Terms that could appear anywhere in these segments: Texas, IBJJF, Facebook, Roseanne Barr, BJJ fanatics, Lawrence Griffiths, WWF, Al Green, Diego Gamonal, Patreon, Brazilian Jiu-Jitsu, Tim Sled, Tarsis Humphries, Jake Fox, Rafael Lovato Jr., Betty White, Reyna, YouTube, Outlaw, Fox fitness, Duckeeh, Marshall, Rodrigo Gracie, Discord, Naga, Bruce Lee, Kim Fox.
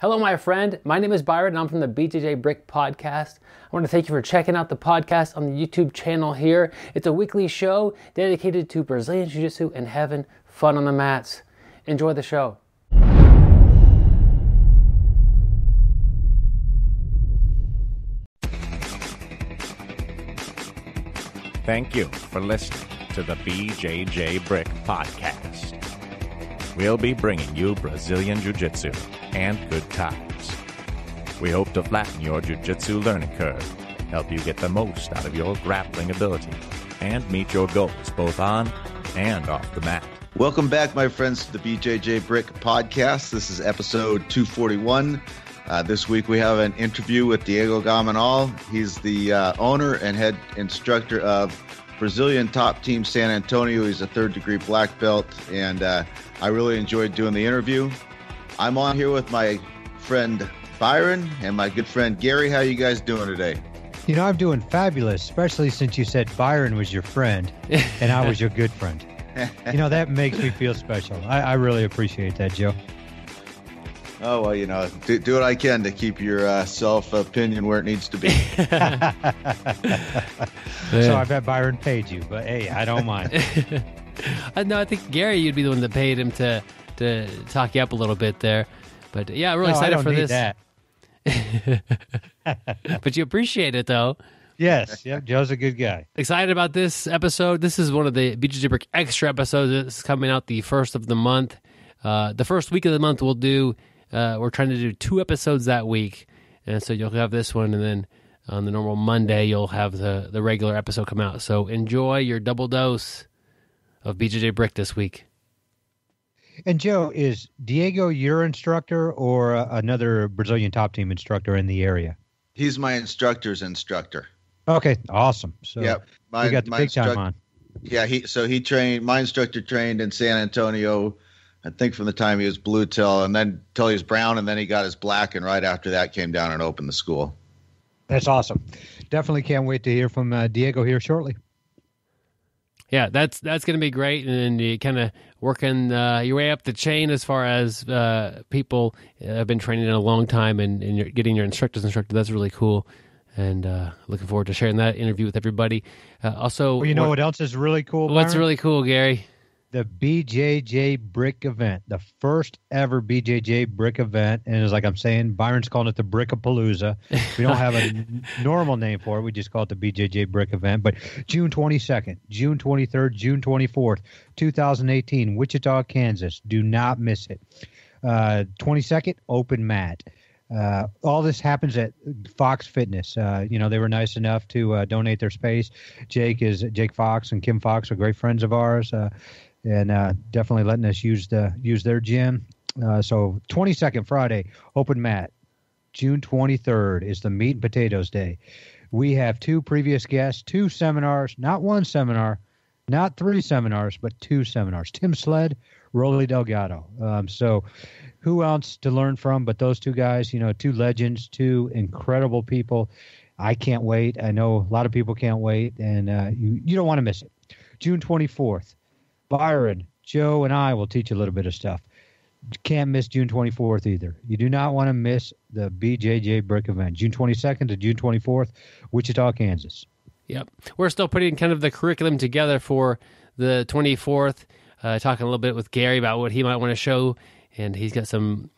Hello, my friend. My name is Byron, and I'm from the BJJ Brick Podcast. I want to thank you for checking out the podcast on the YouTube channel here. It's a weekly show dedicated to Brazilian Jiu-Jitsu and having fun on the mats. Enjoy the show. Thank you for listening to the BJJ Brick Podcast. We'll be bringing you Brazilian Jiu-Jitsu and good times. We hope to flatten your jiu-jitsu learning curve, help you get the most out of your grappling ability, and meet your goals both on and off the mat. Welcome back, my friends, to the BJJ Brick Podcast. This is episode 241. This week we have an interview with Diego Gamonal. He's the owner and head instructor of Brazilian Top Team San Antonio. He's a third-degree black belt, and I really enjoyed doing the interview. I'm on here with my friend Byron and my good friend Gary. How are you guys doing today? You know, I'm doing fabulous, especially since you said Byron was your friend and I was your good friend. You know, that makes me feel special. I really appreciate that, Joe. Oh, well, you know, do what I can to keep your self-opinion where it needs to be. So I bet Byron paid you, but hey, I don't mind. No, I think, Gary, you'd be the one that paid him to talk you up a little bit there, but yeah, I'm really excited for this. But you appreciate it though. Yes. Yeah. Joe's a good guy. Excited about this episode. This is one of the BJJ Brick extra episodes. It's coming out the first of the month. The first week of the month we'll do, we're trying to do 2 episodes that week. And so you'll have this one, and then on the normal Monday, you'll have the regular episode come out. So enjoy your double dose of BJJ Brick this week. And Joe, is Diego your instructor or another Brazilian Top Team instructor in the area? He's my instructor's instructor. Okay, awesome. So yep, we got the big time on. Yeah, he trained. My instructor trained in San Antonio, I think, from the time he was blue till he was brown, and then he got his black, and right after that came down and opened the school. That's awesome. Definitely can't wait to hear from Diego here shortly. Yeah, that's going to be great, and you kind of working your way up the chain as far as people have been training in a long time, and you're getting your instructor's instructor. That's really cool, and looking forward to sharing that interview with everybody. Also, well, you know what else is really cool, Byron? What's really cool, Gary? The BJJ Brick event, the first ever BJJ Brick event, and it's like I'm saying, Byron's calling it the Brickapalooza. We don't have a normal name for it. We just call it the BJJ Brick event. But June 22nd, June 23rd, June 24th, 2018, Wichita, Kansas. Do not miss it. 22nd, open mat. All this happens at Fox Fitness. You know, they were nice enough to donate their space. Jake Fox and Kim Fox are great friends of ours. And definitely letting us use their gym. So 22nd Friday, open mat. June 23rd is the meat and potatoes day. We have 2 previous guests, 2 seminars, not 1 seminar, not 3 seminars, but 2 seminars. Tim Sled, Roly Delgado. So who else to learn from but those 2 guys, you know, 2 legends, 2 incredible people. I can't wait. I know a lot of people can't wait, and you don't want to miss it. June 24th. Byron, Joe, and I will teach you a little bit of stuff. Can't miss June 24th either. You do not want to miss the BJJ Brick event, June 22nd to June 24th, Wichita, Kansas. Yep. We're still putting kind of the curriculum together for the 24th, talking a little bit with Gary about what he might want to show, and he's got some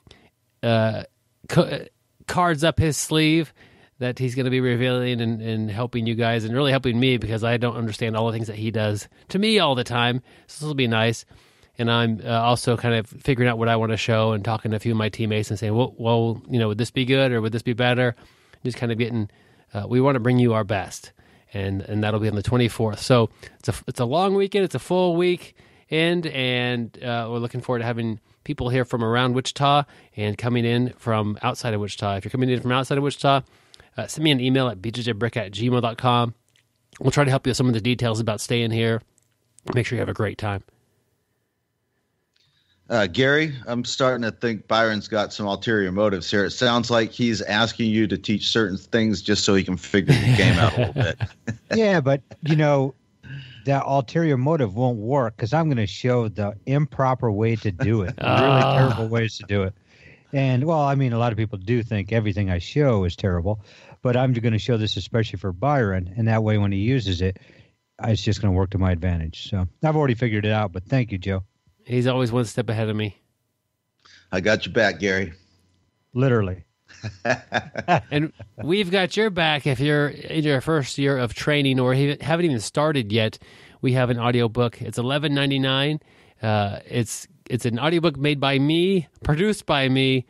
cards up his sleeve that he's going to be revealing and helping you guys, and really helping me, because I don't understand all the things that he does to me all the time. So this will be nice. And I'm also kind of figuring out what I want to show and talking to a few of my teammates and saying, well, you know, would this be good or would this be better? Just kind of getting, we want to bring you our best. And that'll be on the 24th. So it's a long weekend. It's a full week end. And we're looking forward to having people here from around Wichita and coming in from outside of Wichita. If you're coming in from outside of Wichita, send me an email at bjjbrick@gmail.com. We'll try to help you with some of the details about staying here. Make sure you have a great time. Gary, I'm starting to think Byron's got some ulterior motives here. It sounds like he's asking you to teach certain things just so he can figure the game out a little bit. Yeah, but, you know, that ulterior motive won't work because I'm going to show the improper way to do it, really terrible ways to do it. And, well, I mean, a lot of people do think everything I show is terrible, but I'm going to show this especially for Byron, and that way when he uses it, it's just going to work to my advantage. So I've already figured it out, but thank you, Joe. He's always one step ahead of me. I got your back, Gary. Literally. And we've got your back if you're in your first year of training or haven't even started yet. We have an audiobook. It's $11.99. It's an audiobook made by me, produced by me.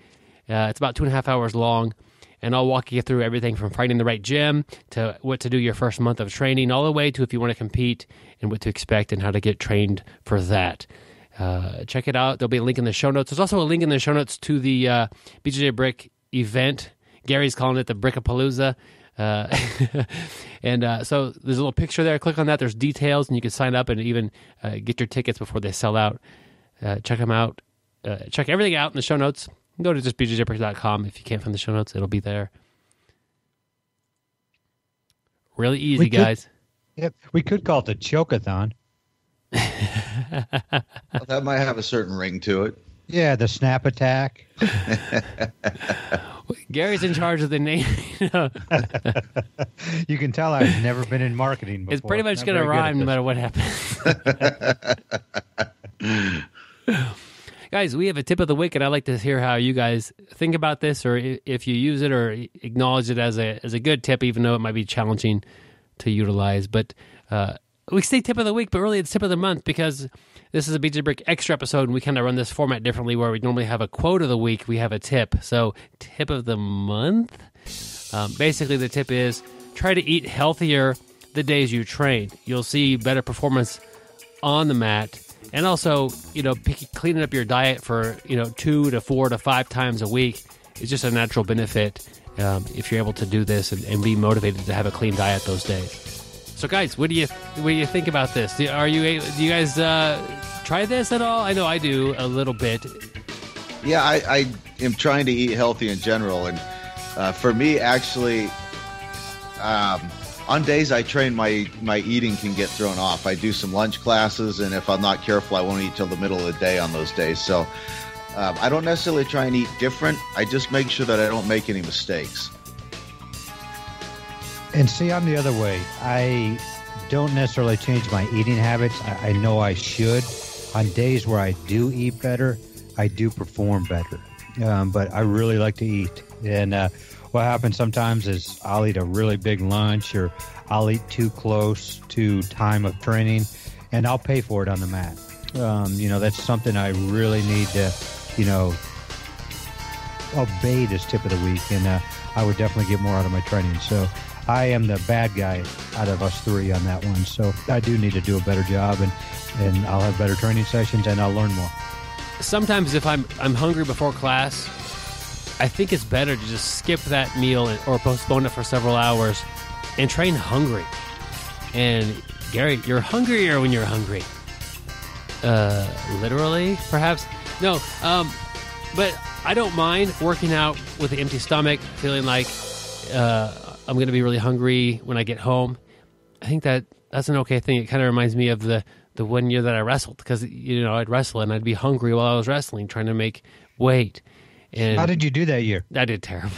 It's about 2.5 hours long, and I'll walk you through everything from finding the right gym to what to do your first month of training, all the way to if you want to compete and what to expect and how to get trained for that. Check it out. There'll be a link in the show notes. There's also a link in the show notes to the BJJ Brick event. Gary's calling it the Brickapalooza. So there's a little picture there. Click on that. There's details, and you can sign up and even get your tickets before they sell out. Check them out. Check everything out in the show notes. Go to just bjjbrick.com. If you can't find the show notes, it'll be there. Really easy, guys. Yep, we could call it the Choke-a-thon. Well, that might have a certain ring to it. Yeah, the snap attack. Gary's in charge of the name. You can tell I've never been in marketing before. It's pretty much going to rhyme no matter what happens. Guys, we have a tip of the week, and I'd like to hear how you guys think about this, or if you use it or acknowledge it as a good tip, even though it might be challenging to utilize. But we say tip of the week, but really it's tip of the month, because this is a BJ Brick Extra episode, and we kind of run this format differently where we normally have a quote of the week. We have a tip. So tip of the month, basically the tip is try to eat healthier the days you train. You'll see better performance on the mat. And also, cleaning up your diet for, 2 to 4 to 5 times a week is just a natural benefit if you're able to do this and be motivated to have a clean diet those days. So, guys, what do you think about this? Do you guys try this at all? I know I do a little bit. Yeah, I am trying to eat healthy in general, and for me, actually, on days I train, my eating can get thrown off. I do some lunch classes, and if I'm not careful, I won't eat till the middle of the day on those days. So, I don't necessarily try and eat different. I just make sure that I don't make any mistakes. And see, I'm the other way. I don't necessarily change my eating habits. I know I should. On days where I do eat better, I do perform better. But I really like to eat. And what happens sometimes is I'll eat a really big lunch, or I'll eat too close to time of training, and I'll pay for it on the mat. That's something I really need to, obey this tip of the week. And I would definitely get more out of my training. So I am the bad guy out of us three on that one, so I do need to do a better job, and I'll have better training sessions, and I'll learn more. Sometimes if I'm hungry before class, I think it's better to just skip that meal or postpone it for several hours and train hungry. And, Gary, you're hungrier when you're hungry. Literally, perhaps? No, but I don't mind working out with an empty stomach, feeling like I'm going to be really hungry when I get home. I think that's an okay thing. It kind of reminds me of the one year that I wrestled, because, I'd wrestle and I'd be hungry while I was wrestling, trying to make weight. And how did you do that year? I did terrible.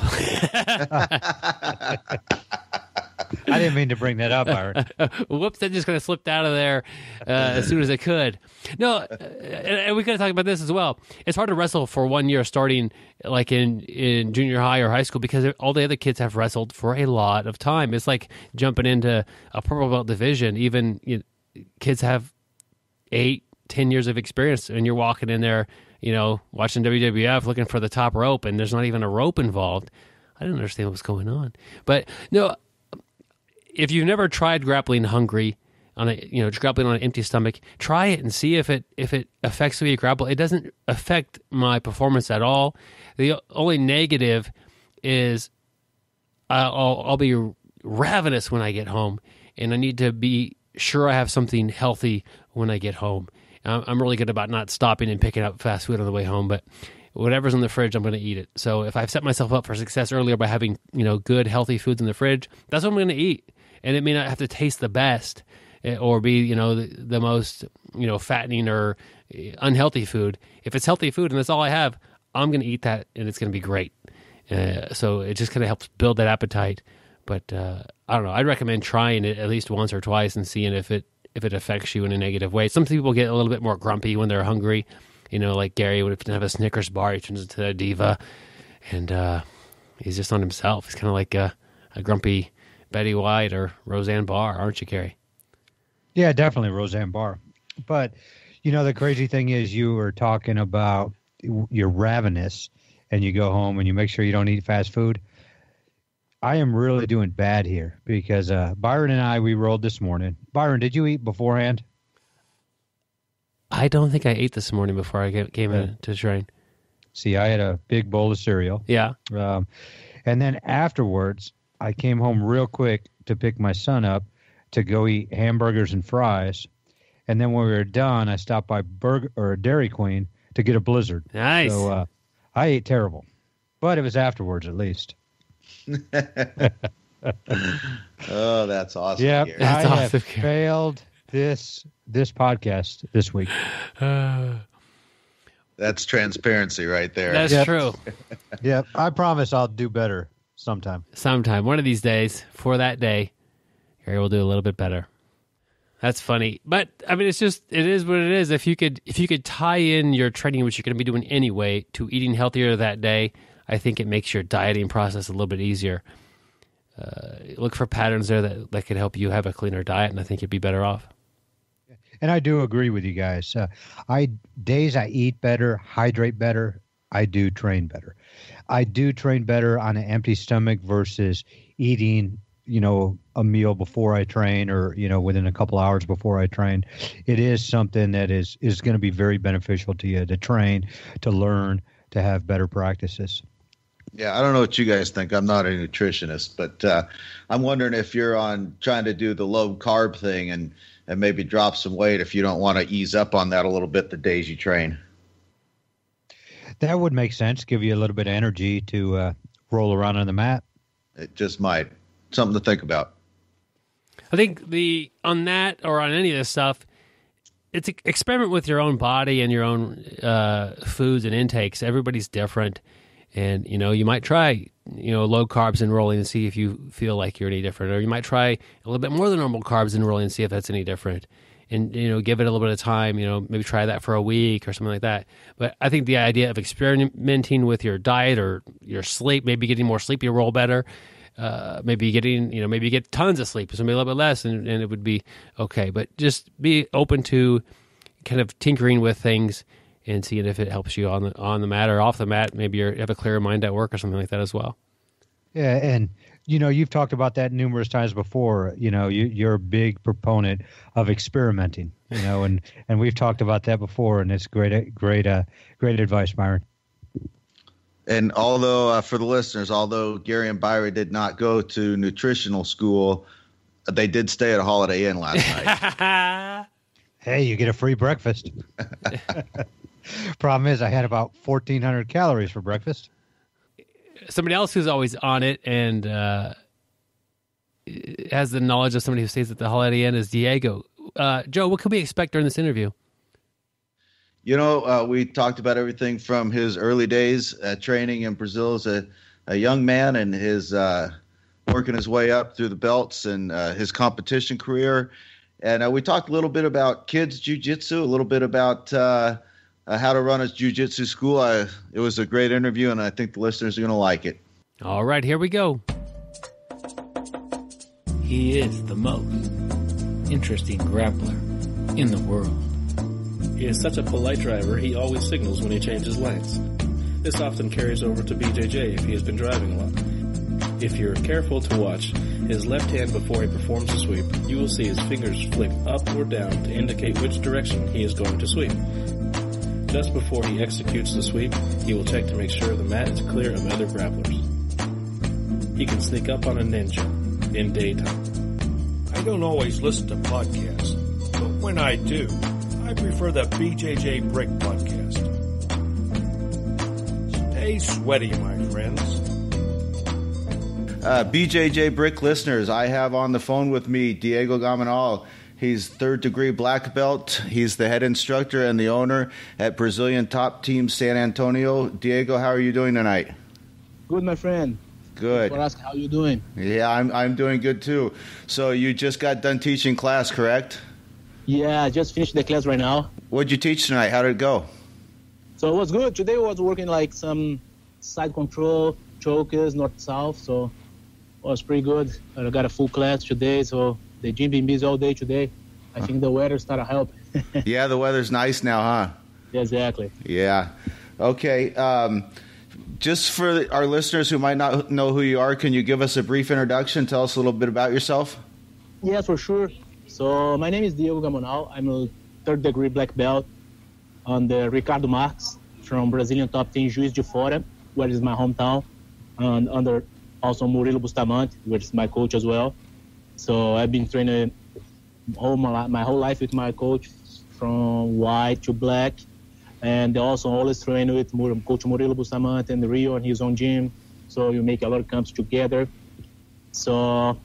I didn't mean to bring that up, Byron. Whoops, that just kind of slipped out of there as soon as I could. No, and we could have talked about this as well. It's hard to wrestle for 1 year starting like in junior high or high school, because all the other kids have wrestled for a lot of time. It's like jumping into a purple belt division. Even kids have 8-10 years of experience, and you're walking in there, watching WWF, looking for the top rope, and there's not even a rope involved. I didn't understand what was going on. But, no, if you've never tried grappling hungry, grappling on an empty stomach, try it and see if it affects the way you grapple. It doesn't affect my performance at all. The only negative is I'll be ravenous when I get home, and I need to be sure I have something healthy when I get home. I'm really good about not stopping and picking up fast food on the way home, but whatever's in the fridge, I'm going to eat it. So if I've set myself up for success earlier by having, good, healthy foods in the fridge, that's what I'm going to eat. And it may not have to taste the best or be, the most, fattening or unhealthy food. If it's healthy food and that's all I have, I'm going to eat that, and it's going to be great. So it just kind of helps build that appetite. But I don't know. I'd recommend trying it at least once or twice and seeing if it affects you in a negative way. Some people get a little bit more grumpy when they're hungry. You know, like Gary would have a Snickers bar. He turns into a diva, and he's just on himself. He's kind of like a grumpy Betty White or Roseanne Barr, aren't you, Gary? Yeah, definitely Roseanne Barr. But, you know, the crazy thing is you were talking about you're ravenous and you go home and you make sure you don't eat fast food. I am really doing bad here because Byron and I, we rolled this morning. Byron, did you eat beforehand? I don't think I ate this morning before I came in to train. See, I had a big bowl of cereal. Yeah. And then afterwards, I came home real quick to pick my son up to go eat hamburgers and fries. And then when we were done, I stopped by Dairy Queen to get a Blizzard. Nice. So I ate terrible, but it was afterwards at least. Oh, that's awesome. Yeah, I awesome. Have failed this podcast this week. That's transparency right there. That's true. Yep. I promise I'll do better sometime. One of these days, for that day, Gary will do a little bit better. That's funny. But I mean, it is what it is. If you could tie in your training, which you're going to be doing anyway, to eating healthier that day, I think it makes your dieting process a little bit easier. Look for patterns there that could help you have a cleaner diet, and I think you'd be better off. And I do agree with you guys. Days I eat better, hydrate better, I do train better. I do train better on an empty stomach versus eating, you know, a meal before I train or, you know, within a couple hours before I train. It is something that is going to be very beneficial to you to train, to learn, to have better practices. Yeah, I don't know what you guys think. I'm not a nutritionist, but I'm wondering if you're on trying to do the low carb thing and maybe drop some weight if you don't want to ease up on that a little bit the days you train. That would make sense. Give you a little bit of energy to roll around on the mat. It just might. Something to think about. I think on that or on any of this stuff, it's experiment with your own body and your own foods and intakes. Everybody's different. And, you know, you might try, you know, low carbs and rolling and see if you feel like you're any different. Or you might try a little bit more than normal carbs and rolling and see if that's any different. And, you know, give it a little bit of time, you know, maybe try that for a week or something like that. But I think the idea of experimenting with your diet or your sleep, maybe getting more sleep, you roll better. Maybe you get tons of sleep, so maybe a little bit less, and it would be okay. But just be open to kind of tinkering with things and seeing if it helps you on the mat or off the mat. Maybe you have a clearer mind at work or something like that as well. Yeah, and you know, you've talked about that numerous times before. You know, you're a big proponent of experimenting. You know, and we've talked about that before, and it's great advice, Byron. And although, for the listeners, although Gary and Byron did not go to nutritional school, they did stay at a Holiday Inn last night. Hey, you get a free breakfast. Problem is I had about 1,400 calories for breakfast. Somebody else who's always on it and has the knowledge of somebody who stays at the Holiday Inn is Diego. Joe, what could we expect during this interview? You know, we talked about everything from his early days training in Brazil as a young man and his working his way up through the belts and his competition career. And we talked a little bit about kids' jiu-jitsu, a little bit about how to run a jiu-jitsu school. It was a great interview, and I think the listeners are going to like it. All right, here we go. He is the most interesting grappler in the world. He is such a polite driver, he always signals when he changes lanes. This often carries over to BJJ if he has been driving a lot. If you're careful to watch his left hand before he performs a sweep, you will see his fingers flick up or down to indicate which direction he is going to sweep. Just before he executes the sweep, he will check to make sure the mat is clear of other grapplers. He can sneak up on a ninja in daytime. I don't always listen to podcasts, but when I do, I prefer the BJJ Brick Podcast. Stay sweaty, my friends. BJJ Brick listeners, I have on the phone with me Diego Gamonal. He's third-degree black belt. He's the head instructor and the owner at Brazilian Top Team San Antonio. Diego, how are you doing tonight? Good, my friend. Good. Thanks for asking. How are you doing? Yeah, I'm doing good, too. So you just got done teaching class, correct? Yeah, I just finished the class right now. What did you teach tonight? How did it go? So it was good. Today I was working like some side control, chokers, north-south, so it was pretty good. I got a full class today, so... The gym been busy all day today. I think the weather started helping. Yeah, the weather's nice now, huh? Yeah, exactly. Yeah. Okay. Just for our listeners who might not know who you are, can you give us a brief introduction? Tell us a little bit about yourself. Yeah, for sure. So my name is Diego Gamonal. I'm a third-degree black belt on the Ricardo Marques from Brazilian Top Team Juiz de Fora, where is my hometown, and under also Murilo Bustamante, which is my coach as well. So I've been training all my whole life with my coach, from white to black, and also always train with Coach Murilo Bustamante in Rio and his own gym. So you make a lot of camps together. So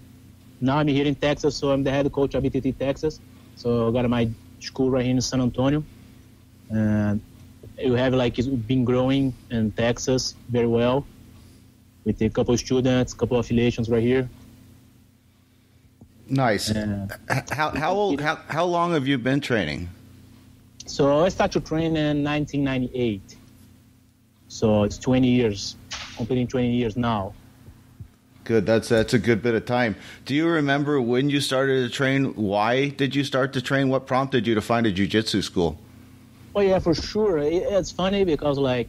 now I'm here in Texas, so I'm the head coach of BTT Texas. So I got my school right here in San Antonio, and we have like it's been growing in Texas very well with a couple of students, couple of affiliations right here. Nice. How long have you been training? So I started to train in 1998. So it's 20 years, completing 20 years now. Good. That's a good bit of time. Do you remember when you started to train? Why did you start to train? What prompted you to find a jiu-jitsu school? Oh, yeah, for sure. It's funny because, like,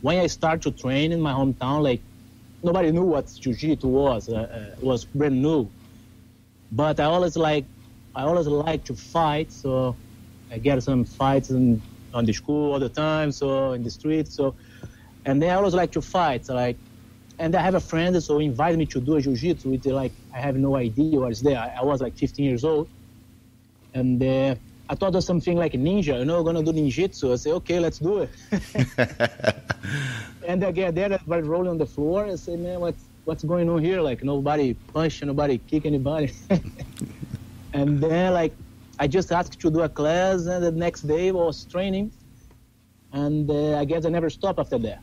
when I started to train in my hometown, like, nobody knew what jiu-jitsu was. It was brand new. But I always like to fight, so I get some fights on the school all the time, so in the street, so, and then I always like to fight, so like, and I have a friend, so he invited me to do a jiu-jitsu, which like, I have no idea what is there. I was like 15 years old, and I thought it was something like a ninja, you know, gonna do ninjutsu. I say, okay, let's do it. And I get there, everybody rolling on the floor, I say, man, what's going on here? Like, nobody punch, nobody kick anybody. And then, like, I just asked to do a class, and the next day I was training. And I guess I never stopped after that.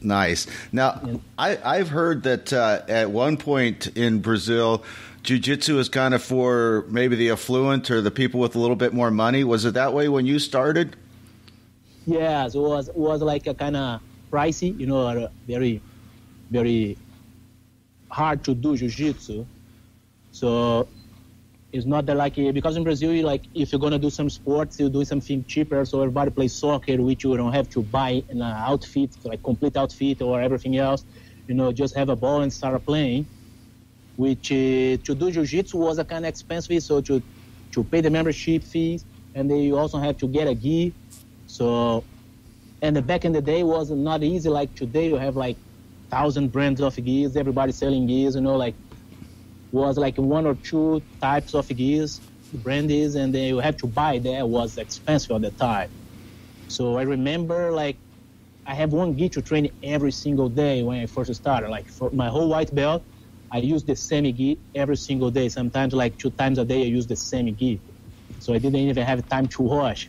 Nice. Now, yeah. I've heard that at one point in Brazil, jiu-jitsu is kind of for maybe the affluent or the people with a little bit more money. Was it that way when you started? Yeah, so it was like a kind of pricey, you know, very... very hard to do jiu-jitsu. So it's not that like, because in Brazil, like if you're going to do some sports, you do something cheaper. So everybody plays soccer, which you don't have to buy an outfit, like complete outfit or everything else. You know, just have a ball and start playing, which to do jiu-jitsu was a kind of expensive. So to pay the membership fees, and then you also have to get a gi. So, and back in the day was not easy. Like today you have like 1,000 brands of gears, everybody selling gears, you know, like was like one or two types of gears, brandies, and then you have to buy. That was expensive at the time. So I remember like I have one gi to train every single day when I first started. Like for my whole white belt, I used the same gi every single day. Sometimes like 2 times a day I used the same gi. So I didn't even have time to wash.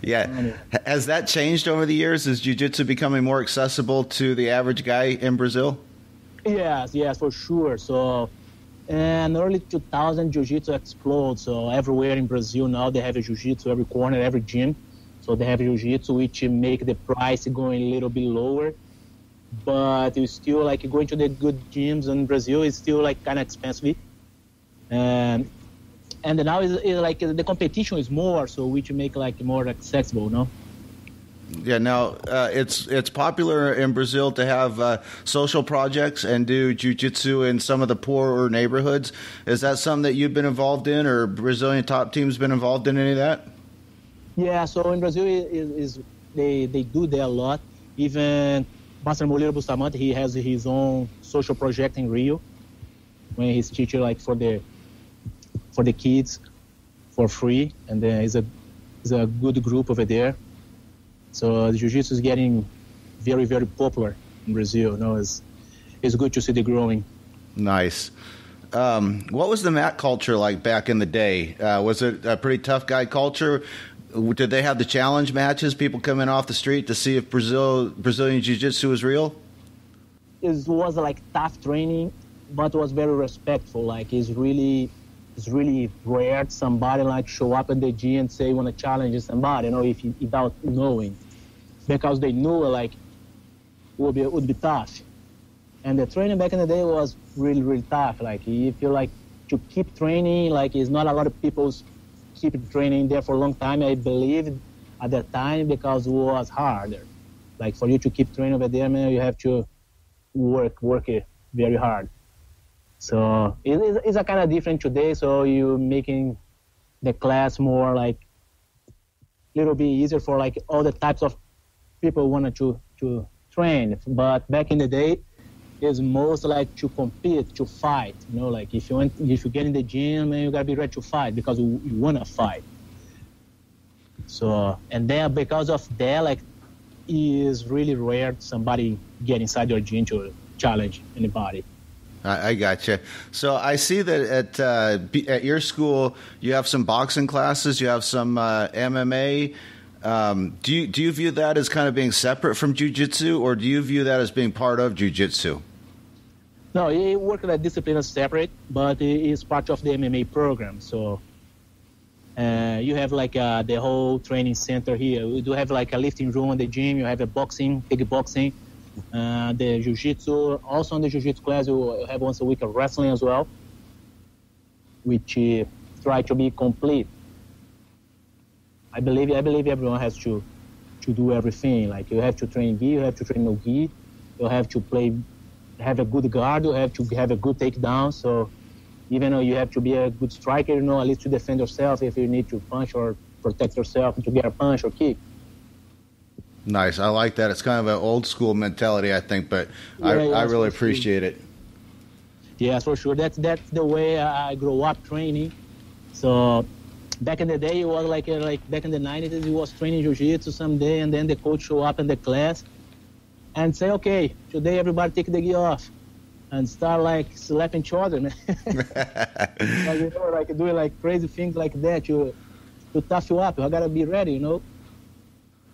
Yeah. Has that changed over the years? Is jiu-jitsu becoming more accessible to the average guy in Brazil? Yes, for sure. So in early 2000, jiu-jitsu exploded. So everywhere in Brazil now, they have a jiu-jitsu, every corner, every gym. So they have jiu-jitsu, which make the price going a little bit lower. But it's still like going to the good gyms in Brazil is still like kind of expensive. And now it's like the competition is more, so we should make like more accessible, no? Yeah. Now it's popular in Brazil to have social projects and do jiu-jitsu in some of the poorer neighborhoods. Is that something that you've been involved in, or Brazilian Top Team's been involved in any of that? Yeah. So in Brazil, they do that a lot. Even Master Murilo Bustamante, he has his own social project in Rio, when he's teaching like for the kids for free, and there is a good group over there. So the jiu-jitsu is getting very, very popular in Brazil. You know, it's good to see the growing. Nice. What was the mat culture like back in the day? Was it a pretty tough guy culture? Did they have the challenge matches, people coming off the street to see if Brazilian Jiu-Jitsu was real? It was like tough training, but was very respectful. Like it's really rare somebody like show up at the gym and say want to challenge somebody, you know, if you, without knowing, because they knew like it would be tough. And the training back in the day was really, really tough. Like if you like to keep training, like it's not a lot of people's keep training there for a long time, I believe, at that time, because it was harder. Like for you to keep training over there, man, you have to work it very hard. So it's a kind of different today. So you're making the class more like a little bit easier for like all the types of people wanted to train. But back in the day, it's most like to compete, to fight. You know, like if you get in the gym, man, you gotta be ready to fight because you wanna fight. So and then because of that, like it is really rare somebody get inside your gym to challenge anybody. I gotcha. So I see that at your school you have some boxing classes, you have some MMA. Do you view that as kind of being separate from jiu-jitsu, or do you view that as being part of jiu-jitsu? No, it works like discipline is separate, but it is part of the MMA program. So you have like the whole training center here. We do have like a lifting room in the gym. You have a boxing, kickboxing, the jiu-jitsu. Also in the jiu-jitsu class, you have once a week of wrestling as well, which try to be complete. I believe everyone has to do everything. Like you have to train gi, you have to train no gi, you have to have a good guard, you have to have a good takedown. So even though you have to be a good striker, you know, at least to defend yourself if you need to punch or protect yourself to get a punch or kick. Nice. I like that. It's kind of an old school mentality, I think, but yeah, I really appreciate it. Yes, for sure. That's the way I grew up training. So back in the day, it was like back in the 90s, he was training jiu-jitsu someday, and then the coach show up in the class and say, okay, today everybody take the gi off, and start like slapping each other, man. Like, you know, like doing like crazy things like that to tough you up. You gotta be ready, you know.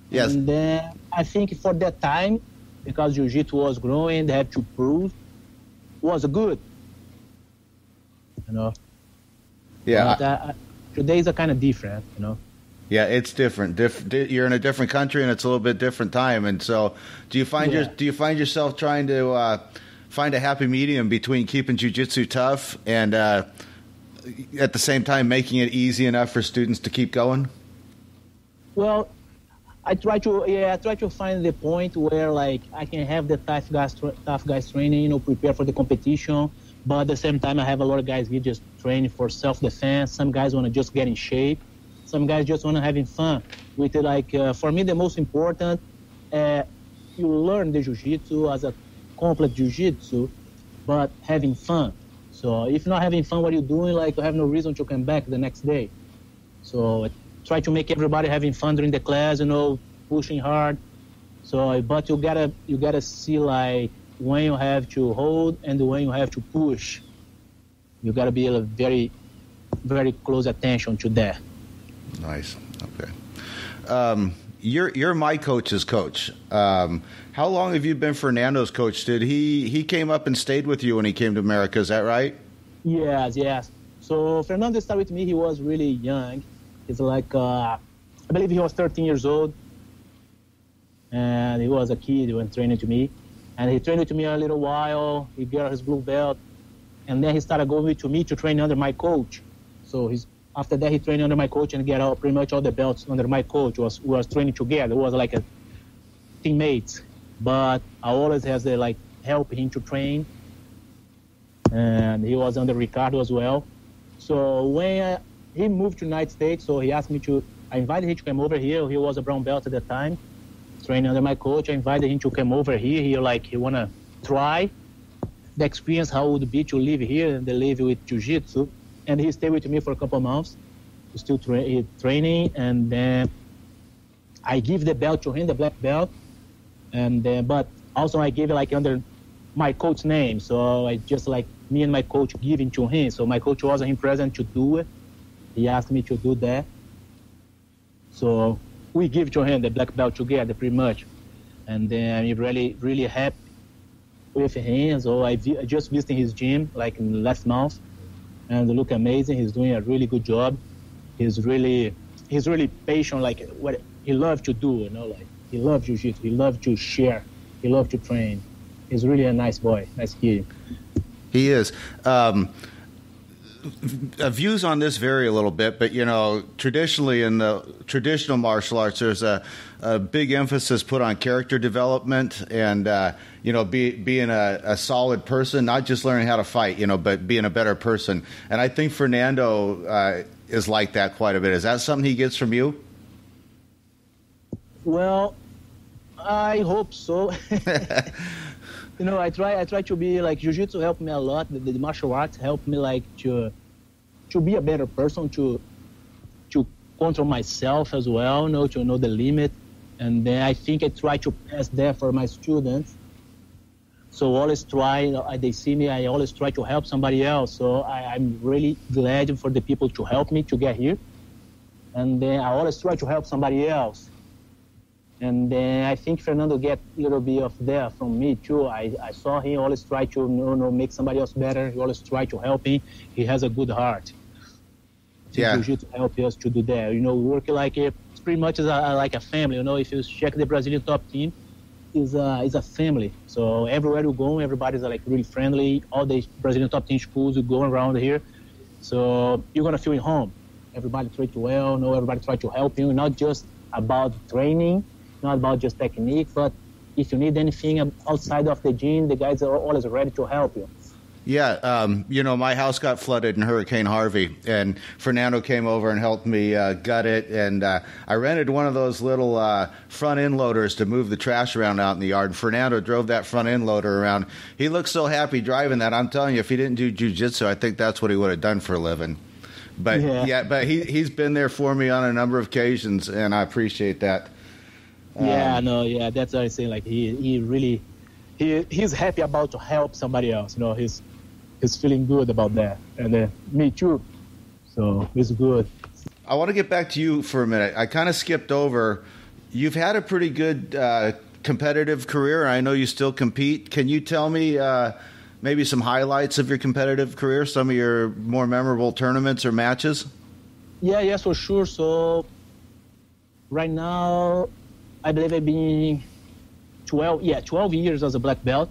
Yes. And then I think for that time, because jiu-jitsu was growing, they had to prove it was good, you know. Yeah. Today's are kind of different, you know. Yeah, it's different. You're in a different country, and it's a little bit different time. And so, do you find yourself trying to find a happy medium between keeping jiu-jitsu tough and at the same time making it easy enough for students to keep going? Well, I try to find the point where like I can have the tough guys training, you know, prepare for the competition. But at the same time, I have a lot of guys who just train for self-defense. Some guys want to just get in shape. Some guys just want to having fun with it. Like for me, the most important, you learn the jiu-jitsu as a complex jiu-jitsu, but having fun. So if not having fun, what are you doing? Like you have no reason to come back the next day. So I try to make everybody having fun during the class, you know, pushing hard. So, but you gotta see like when you have to hold and when you have to push. You got to be a very, very close attention to that. Nice. Okay. You're my coach's coach. How long have you been Fernando's coach? Did he came up and stayed with you when he came to America? Is that right? Yes. So Fernando started with me. He was really young. He's like, I believe he was 13 years old. And he was a kid when training to me. And he trained with me a little while. He got his blue belt. And then he started going to me to train under my coach. So after that, he trained under my coach and got all, pretty much all the belts under my coach. We was training together. It was like a teammates. But I always had to like, help him to train. And he was under Ricardo as well. So when he moved to the United States, so he asked me to, I invited him to come over here. He was a brown belt at the time. Training under my coach, I invited him to come over here. He wanna try the experience how it would be to live here and to live with jiu-jitsu. And he stayed with me for a couple of months, still training. And then I give the belt to him, the black belt. And but also I gave like under my coach's name. So I just like me and my coach giving to him. So my coach was in present to do it. He asked me to do that. So we give to him the black belt together pretty much. And then I'm really, really happy with him. So I just visited his gym like in last month, and they look amazing. He's doing a really good job. He's really patient, like what he loves to do, you know, like he loves jiu-jitsu, he loves to share, he loves to train. He's really a nice boy, nice kid. He is. Views on this vary a little bit, but, you know, traditionally in the traditional martial arts, there's a big emphasis put on character development and, you know, being a solid person, not just learning how to fight, you know, but being a better person. And I think Fernando is like that quite a bit. Is that something he gets from you? Well, I hope so. You know, I try to be like jiu-jitsu helped me a lot. The martial arts helped me like to be a better person, to control myself as well, you know, to know the limit. And then I think I try to pass that for my students. So always try, they see me, I always try to help somebody else. So I'm really glad for the people to help me to get here. And then I always try to help somebody else. And then I think Fernando get a little bit of there from me too. I saw him always try to make somebody else better. He always try to help him. He has a good heart. Yeah. Jiu-Jitsu help us to do that. You know, work like it's pretty much like a family. You know, if you check the Brazilian Top Team, is a family. So everywhere you go, everybody's like really friendly. All the Brazilian Top Team schools you go around here, so you're gonna feel at home. Everybody treat you well. You know, everybody try to help you. Not just about training. Not about just technique, but if you need anything outside of the gym, the guys are always ready to help you. Yeah, you know, my house got flooded in Hurricane Harvey, and Fernando came over and helped me gut it, and I rented one of those little front-end loaders to move the trash around out in the yard. Fernando drove that front-end loader around. He looked so happy driving that. I'm telling you, if he didn't do jiu-jitsu, I think that's what he would have done for a living. But, yeah but he's been there for me on a number of occasions, and I appreciate that. Yeah, no, yeah, that's what I say. Like he's happy about to help somebody else. You know, he's feeling good about that, and me too. So it's good. I want to get back to you for a minute. I kind of skipped over. You've had a pretty good competitive career. I know you still compete. Can you tell me maybe some highlights of your competitive career? Some of your more memorable tournaments or matches? Yeah, yes, for sure. So right now, I believe I've been 12 years as a black belt.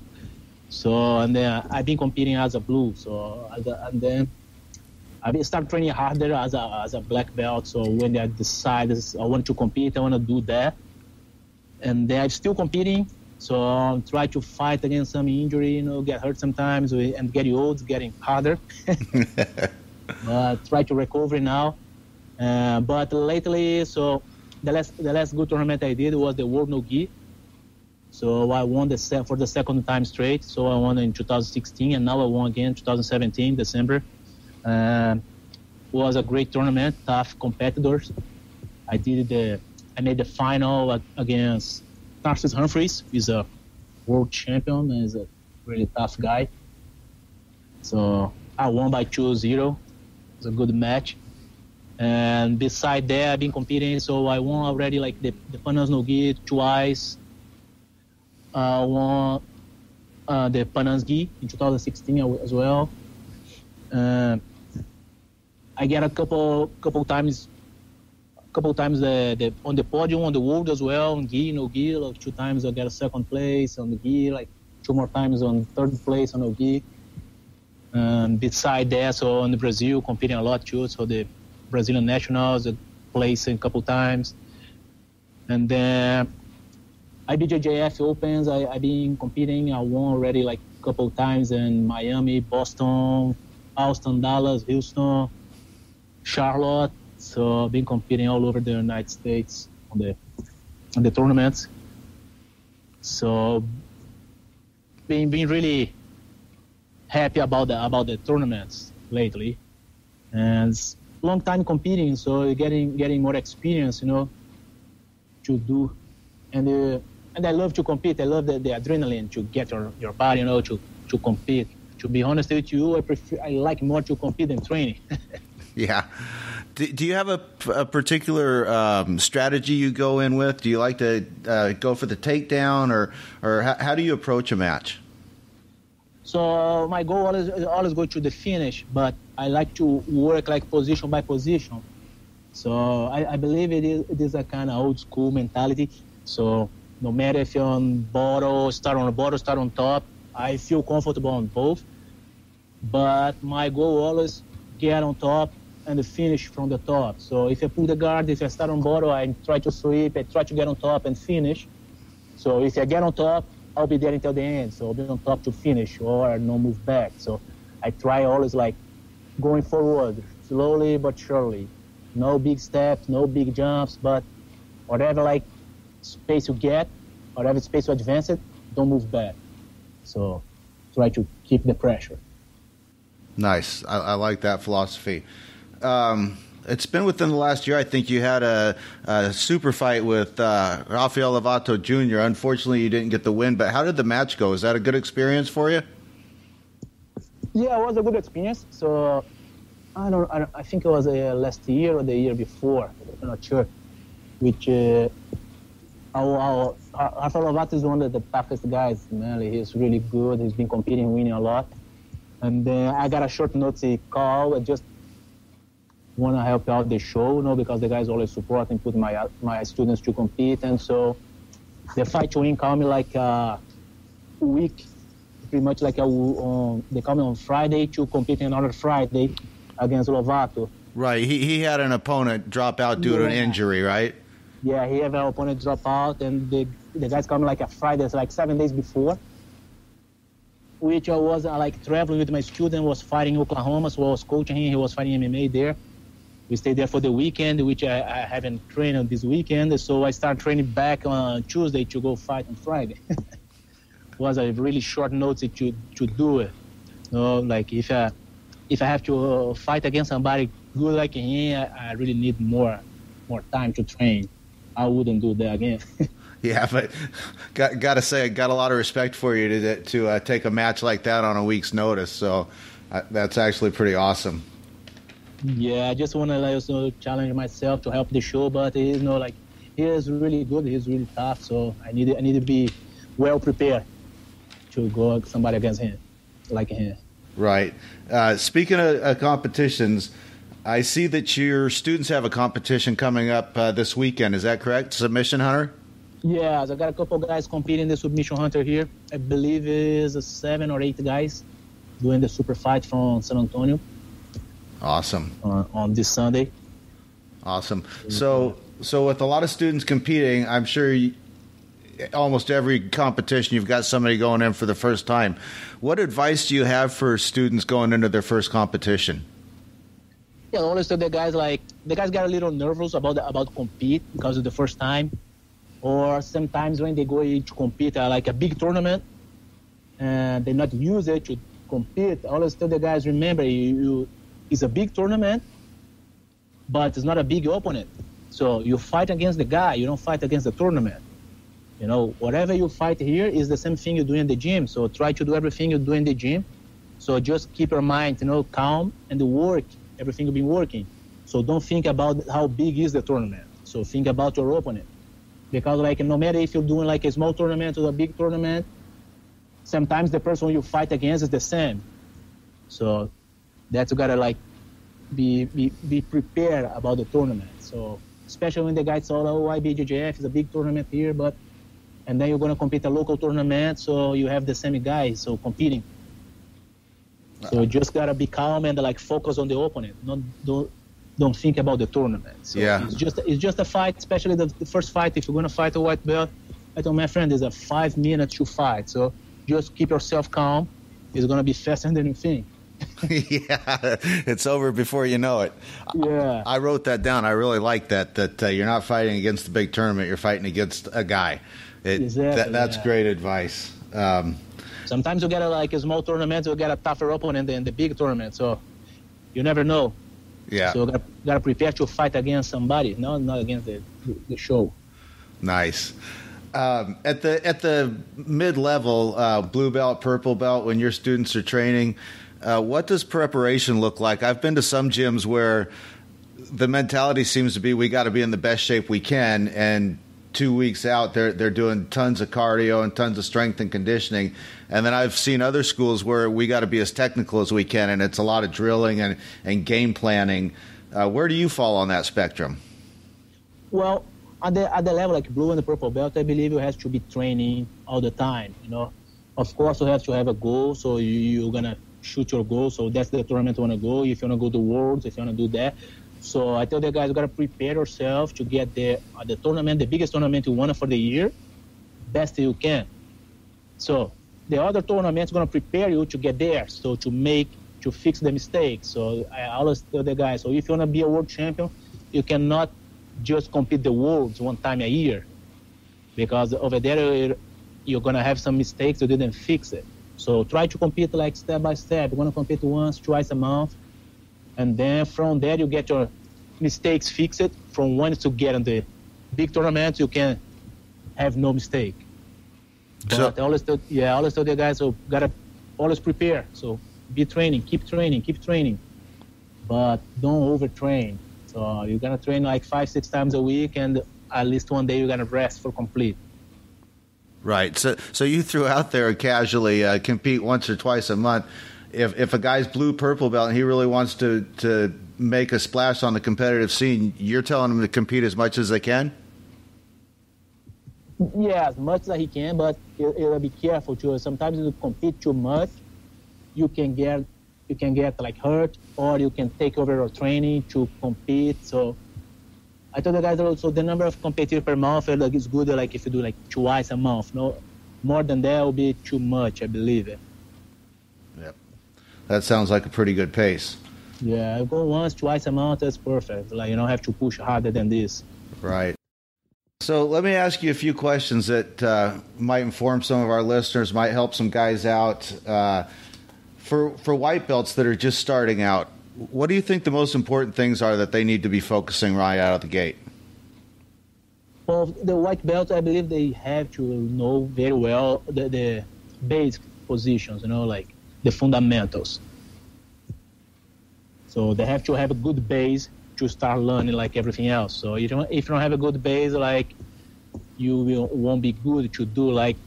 So, and then I've been competing as a blue. So, and then I started training harder as a black belt. So when I decided I want to compete, I want to do that. And then I'm still competing. So I try to fight against some injury, you know, get hurt sometimes and get old, getting harder. Try to recover now. But lately, so... The last good tournament I did was the World No Gi. So I won for the second time straight. So I won in 2016, and now I won again in 2017, December. Was a great tournament, tough competitors. I made the final against Tarsis Humphries. He's a world champion and he's a really tough guy. So I won by 2-0. It's a good match. And beside that, I've been competing, so I won already like the Panas No Gi twice. I won the Panas Gi in 2016 as well. I get a couple times the on the podium on the world as well on Gi No Gi. Like 2 times I got a second place on the Gi, like 2 more times on third place on No Gi. Beside that, so in Brazil competing a lot too. So the Brazilian nationals, a place a couple times, and then IBJJF Opens. I've been competing. I won already like a couple times in Miami, Boston, Austin, Dallas, Houston, Charlotte. So I've been competing all over the United States on the tournaments. So been really happy about the tournaments lately, and. Long time competing, so getting more experience, you know, to do. And And I love to compete. I love the adrenaline to get your body, you know, to compete. To be honest with you, I like more to compete than training. Yeah. Do you have a particular strategy you go in with? Do you like to go for the takedown, or how do you approach a match? So my goal is always go to the finish, but I like to work like position by position. So I believe it is a kind of old school mentality. So no matter if you're on bottom, start on the bottom, start on top, I feel comfortable on both. But my goal always get on top and the finish from the top. So if I pull the guard, if I start on bottom, I try to sweep, I try to get on top and finish. So if I get on top, I'll be there until the end. So I'll be on top to finish or no move back. So I try always like going forward, slowly but surely. No big steps, no big jumps, but whatever like space you get, whatever space you advance it, don't move back. So try to keep the pressure. Nice. I like that philosophy. It's been within the last year, I think you had a super fight with Rafael Lovato Jr. Unfortunately, you didn't get the win, but how did the match go? Is that a good experience for you? Yeah, it was a good experience. So I think it was last year or the year before. I'm not sure. Which Rafael Lovato is one of the toughest guys. Man, he's really good. He's been competing, winning a lot. And then I got a short notice call. I just want to help out the show, because the guys always support and put my students to compete. And so the fight to win called me like a week, pretty much like they called me on Friday to compete another Friday against Lovato. Right. He had an opponent drop out due to an injury, right? Yeah, he had an opponent drop out, and the guys called me like a Friday, so like 7 days before, which I was like traveling with my student, was fighting in Oklahoma, so I was coaching him. He was fighting MMA there. We stayed there for the weekend, which I haven't trained on this weekend, so I started training back on Tuesday to go fight on Friday. It was a really short notice to do it. Like if I have to fight against somebody good like him, I really need more time to train. I wouldn't do that again. Yeah, but gotta say, I got a lot of respect for you to take a match like that on a week's notice, so that's actually pretty awesome. Yeah, I just want to also challenge myself to help the show, but he is really good. He's really tough, so I need to be well prepared to go somebody against him, like him. Right. Speaking of competitions, I see that your students have a competition coming up this weekend. Is that correct? Submission Hunter? Yeah, so I got a couple guys competing the Submission Hunter here. I believe it's 7 or 8 guys doing the super fight from San Antonio. Awesome. On this Sunday. Awesome. So with a lot of students competing, I'm sure almost every competition you've got somebody going in for the first time. What advice do you have for students going into their first competition? Yeah, honestly, the guys got a little nervous about compete because of the first time. Or sometimes when they go to compete like a big tournament and they're not used to compete, I always tell the guys, remember, it's a big tournament, but it's not a big opponent. So you fight against the guy, you don't fight against the tournament. Whatever you fight here is the same thing you do in the gym. So try to do everything you do in the gym. So just keep your mind, calm and work. Everything will be working. So don't think about how big is the tournament. So think about your opponent. Because no matter if you're doing a small tournament or a big tournament, sometimes the person you fight against is the same. So that's gotta be prepared about the tournament. So especially when the guys say, BJJF is a big tournament here, and then you're gonna compete a local tournament, so you have the same guys competing. So you just gotta be calm and focus on the opponent. Don't think about the tournament. So yeah. It's just a fight, especially the first fight. If you're gonna fight a white belt, I told my friend, it's a 5 minutes to fight. So just keep yourself calm. It's gonna be faster than you think. Yeah, it's over before you know it. Yeah, I wrote that down. I really like that you're not fighting against the big tournament. You're fighting against a guy. Exactly. That's great advice. Sometimes you get a small tournament, you get a tougher opponent than the big tournament. So you never know. Yeah. So you gotta prepare to fight against somebody, not against the show. Nice. At the mid level, blue belt, purple belt, when your students are training, what does preparation look like? I've been to some gyms where the mentality seems to be we got to be in the best shape we can, and 2 weeks out they're doing tons of cardio and tons of strength and conditioning. And then I've seen other schools where we got to be as technical as we can, and it's a lot of drilling and game planning. Where do you fall on that spectrum? Well, at the level like blue and the purple belt, I believe you have to be training all the time. You know, of course you have to have a goal, so you're gonna shoot your goal. So that's the tournament you wanna go. If you wanna go to Worlds, if you wanna do that. So I tell the guys, you gotta prepare yourself to get the tournament, the biggest tournament you want for the year, best you can. So the other tournament's gonna prepare you to get there, so to fix the mistakes. So I always tell the guys, so if you wanna be a world champion, you cannot just compete the Worlds one time a year, because over there you're gonna have some mistakes you didn't fix it. So try to compete like step by step. You're gonna compete once, twice a month. And then from there, you get your mistakes fixed. From once to get in the big tournament, you can have no mistake. So, but I always tell the guys, so gotta always prepare. So be training, keep training, but don't overtrain. So you're gonna train like 5-6 times a week, and at least one day you're gonna rest for complete. Right. So you threw out there casually compete once or twice a month. If a guy's blue purple belt and he really wants to make a splash on the competitive scene, you're telling him to compete as much as they can? Yeah, as much as he can, but it'll be careful too. Sometimes if you compete too much, you can get like hurt, or you can take over your training to compete. So I told the guys also the number of competitors per month is good. Like if you do like twice a month, no more than that will be too much, I believe. Yep. That sounds like a pretty good pace. Yeah, go once, twice a month, that's perfect. Like, you don't have to push harder than this. Right. So let me ask you a few questions that might inform some of our listeners, might help some guys out. For white belts that are just starting out, what do you think the most important things are that they need to be focusing right out of the gate? Well, the white belts, I believe they have to know very well the basic positions, you know, like the fundamentals. So they have to have a good base to start learning like everything else. So if you don't have a good base, like you won't be good to do like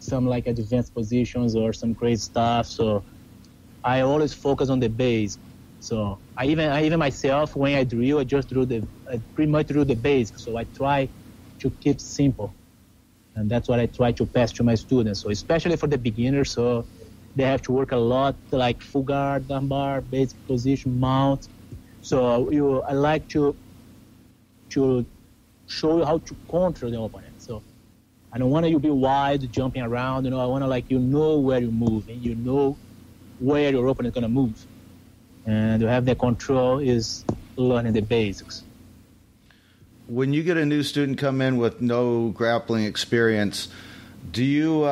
some like advanced positions or some crazy stuff. So I always focus on the base. So I even myself, when I drill, I pretty much drill the base. So I try to keep simple, and that's what I try to pass to my students. So especially for the beginners, so they have to work a lot, like full guard, armbar, basic position, mount. So I like to show you how to control the opponent. So I don't want you to be wide, jumping around. You know, I want to like you know where you move and you know where your opponent is gonna move, and to have the control is learning the basics. When you get a new student come in with no grappling experience, do you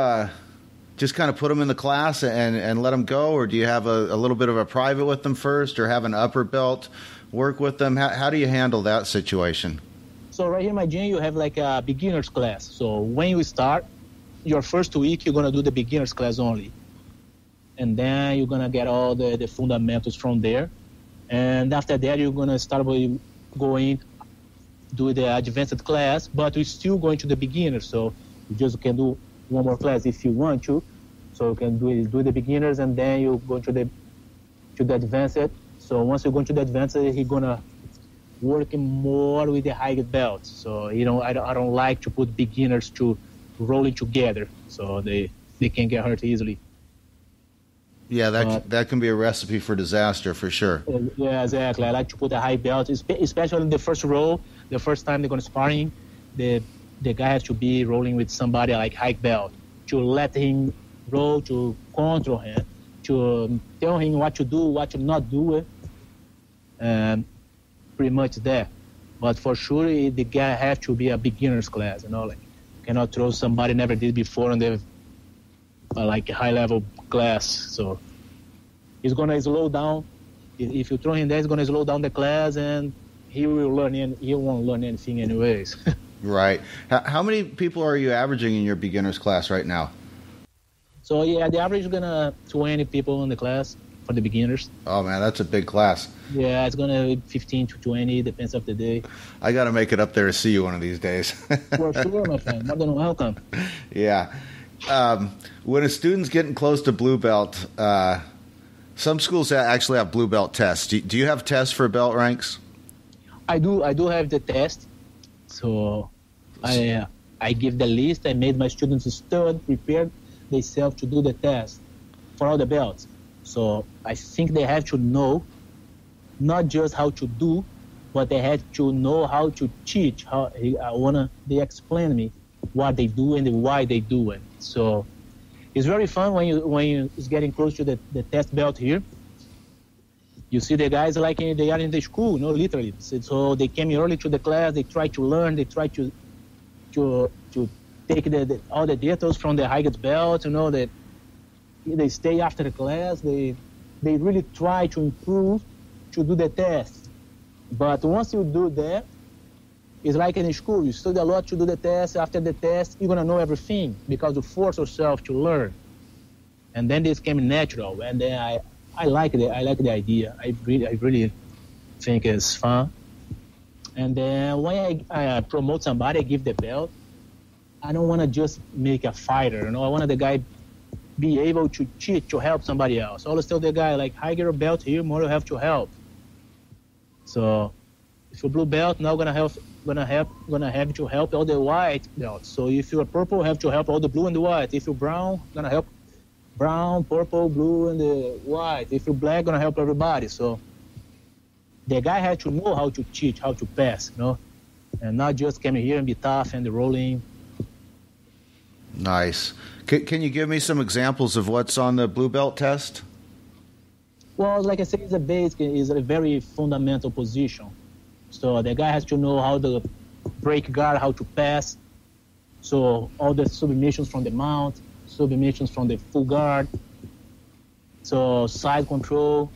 just kind of put them in the class and let them go? Or do you have a little bit of a private with them first, or have an upper belt work with them? How do you handle that situation? So right here in my gym, you have like a beginner's class. So when you start, your first week, you're going to do the beginner's class only. And then you're going to get all the fundamentals from there. And after that, you're going to start going do the advanced class, but we're still going to the beginners. So you just can do one more class if you want to. So you can do the beginners, and then you go to the advanced. So once you go to the advanced, he's gonna work more with the higher belts. So you know, I don't like to put beginners to rolling together, so they can get hurt easily. Yeah, that can be a recipe for disaster for sure. Yeah, exactly. I like to put a high belt, especially in the first row, the first time they're gonna sparring. The guy has to be rolling with somebody like high belt to let him roll, to control him, to tell him what to do, what to not do, and pretty much that. But for sure, the guy has to be a beginner's class, you know, like cannot throw somebody never did before in the like high level class. So he's gonna slow down. If you throw him there, he's gonna slow down the class, and he won't learn anything anyways. Right. How many people are you averaging in your beginners class right now? So yeah, the average is gonna 20 people in the class for the beginners. Oh man, that's a big class. Yeah, it's gonna be 15 to 20, depends on the day. I gotta make it up there to see you one of these days. For sure, my friend. More than welcome. Yeah. When a student's getting close to blue belt, some schools actually have blue belt tests. Do you have tests for belt ranks? I do have the test. So I give the list. I made my students study, prepared themselves to do the test for all the belts. So I think they have to know not just how to do, but they have to know how to teach. They explain me what they do and why they do it. So it's very fun when you is getting close to the test belt here. You see the guys like they are in the school, no, literally. So they came early to the class. They try to learn. They try to take all the details from the highest belt. You know that they stay after the class. They really try to improve to do the test. But once you do that, it's like in school. You study a lot to do the test. After the test, you're gonna know everything because you force yourself to learn. And then this came natural. And then I like it. I like the idea. I really think it's fun. And then when I promote somebody, I give the belt. I don't want to just make a fighter. You know, I want the guy be able to cheat to help somebody else. I always tell the guy like, higher belt here, more you have to help. So if you're blue belt, now gonna have to help all the white belts. So if you're purple, have to help all the blue and the white. If you're brown, gonna help brown, purple, blue, and the white. If you're black, gonna help everybody. So the guy had to know how to teach, how to pass, you know, and not just come here and be tough and rolling. Nice. Can you give me some examples of what's on the blue belt test? Well, like I said, it's a basic, it's a very fundamental position. So the guy has to know how to break guard, how to pass. So all the submissions from the mount, submissions from the full guard, so side control,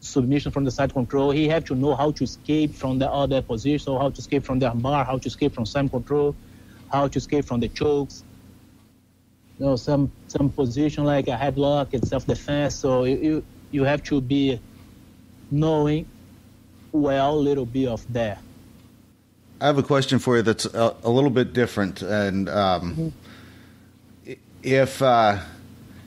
submission from the side control. He have to know how to escape from the other position, so how to escape from the armbar, how to escape from side control, how to escape from the chokes. You know, some position like a headlock and self-defense. So you have to be knowing well a little bit of that. I have a question for you that's a little bit different and. Mm-hmm.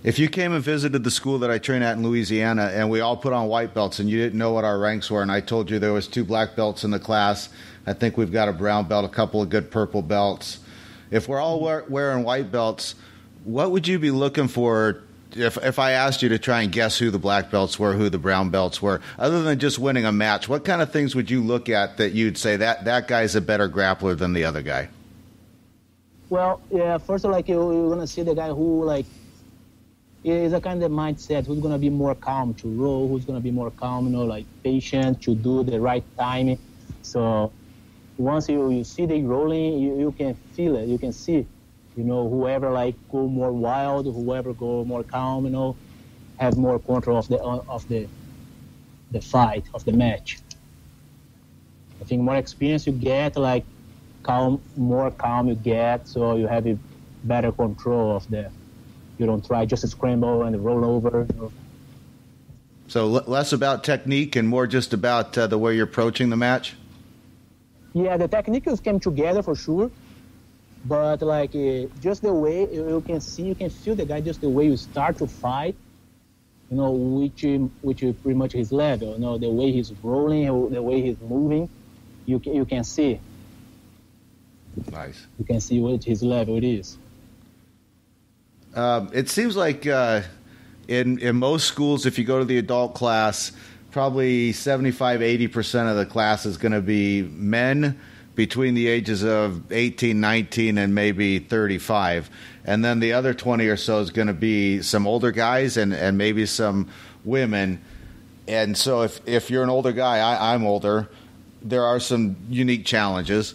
If you came and visited the school that I train at in Louisiana and we all put on white belts and you didn't know what our ranks were and I told you there was 2 black belts in the class, I think we've got a brown belt, a couple of good purple belts. If we're all wearing white belts, what would you be looking for if I asked you to try and guess who the black belts were, who the brown belts were? Other than just winning a match, what kind of things would you look at that you'd say that guy's a better grappler than the other guy? Well, yeah, first of all, like, you're going to see the guy who, like, is a kind of mindset, who's going to be more calm to roll, who's going to be more calm, you know, like, patient to do the right timing. So once you see the rolling, you can feel it, you can see, you know, whoever, like, go more wild, whoever go more calm, you know, have more control of the fight, of the match. I think more experience you get, like, more calm you get, so you have a better control of that. You don't try just to scramble and roll over. You know. So less about technique and more just about the way you're approaching the match? Yeah, the techniques came together for sure, but like just the way you can see, you can feel the guy, just the way you start to fight, you know, which pretty much his level, you know, the way he's rolling, the way he's moving, you can see. Nice. You can see what his level it is. It seems like in most schools, if you go to the adult class, probably 75-80% of the class is going to be men between the ages of 18, 19, and maybe 35. And then the other 20 or so is going to be some older guys and maybe some women. And so if you're an older guy, I'm older, there are some unique challenges.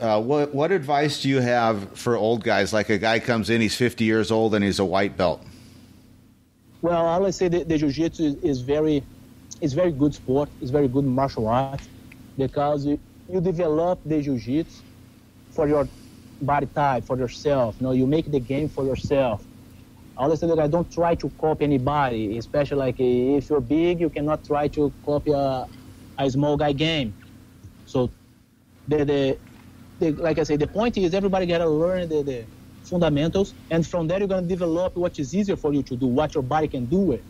What advice do you have for old guys? Like a guy comes in, he's 50 years old, and he's a white belt. Well, I always say that the jiu-jitsu is very good sport. It's very good martial art because you develop the jiu-jitsu for your body type, for yourself. You know, you make the game for yourself. I always say that I don't try to copy anybody, especially like if you're big, you cannot try to copy a small guy game. So like I say, the point is everybody got to learn the fundamentals, and from there you're going to develop what is easier for you to do, what your body can do with.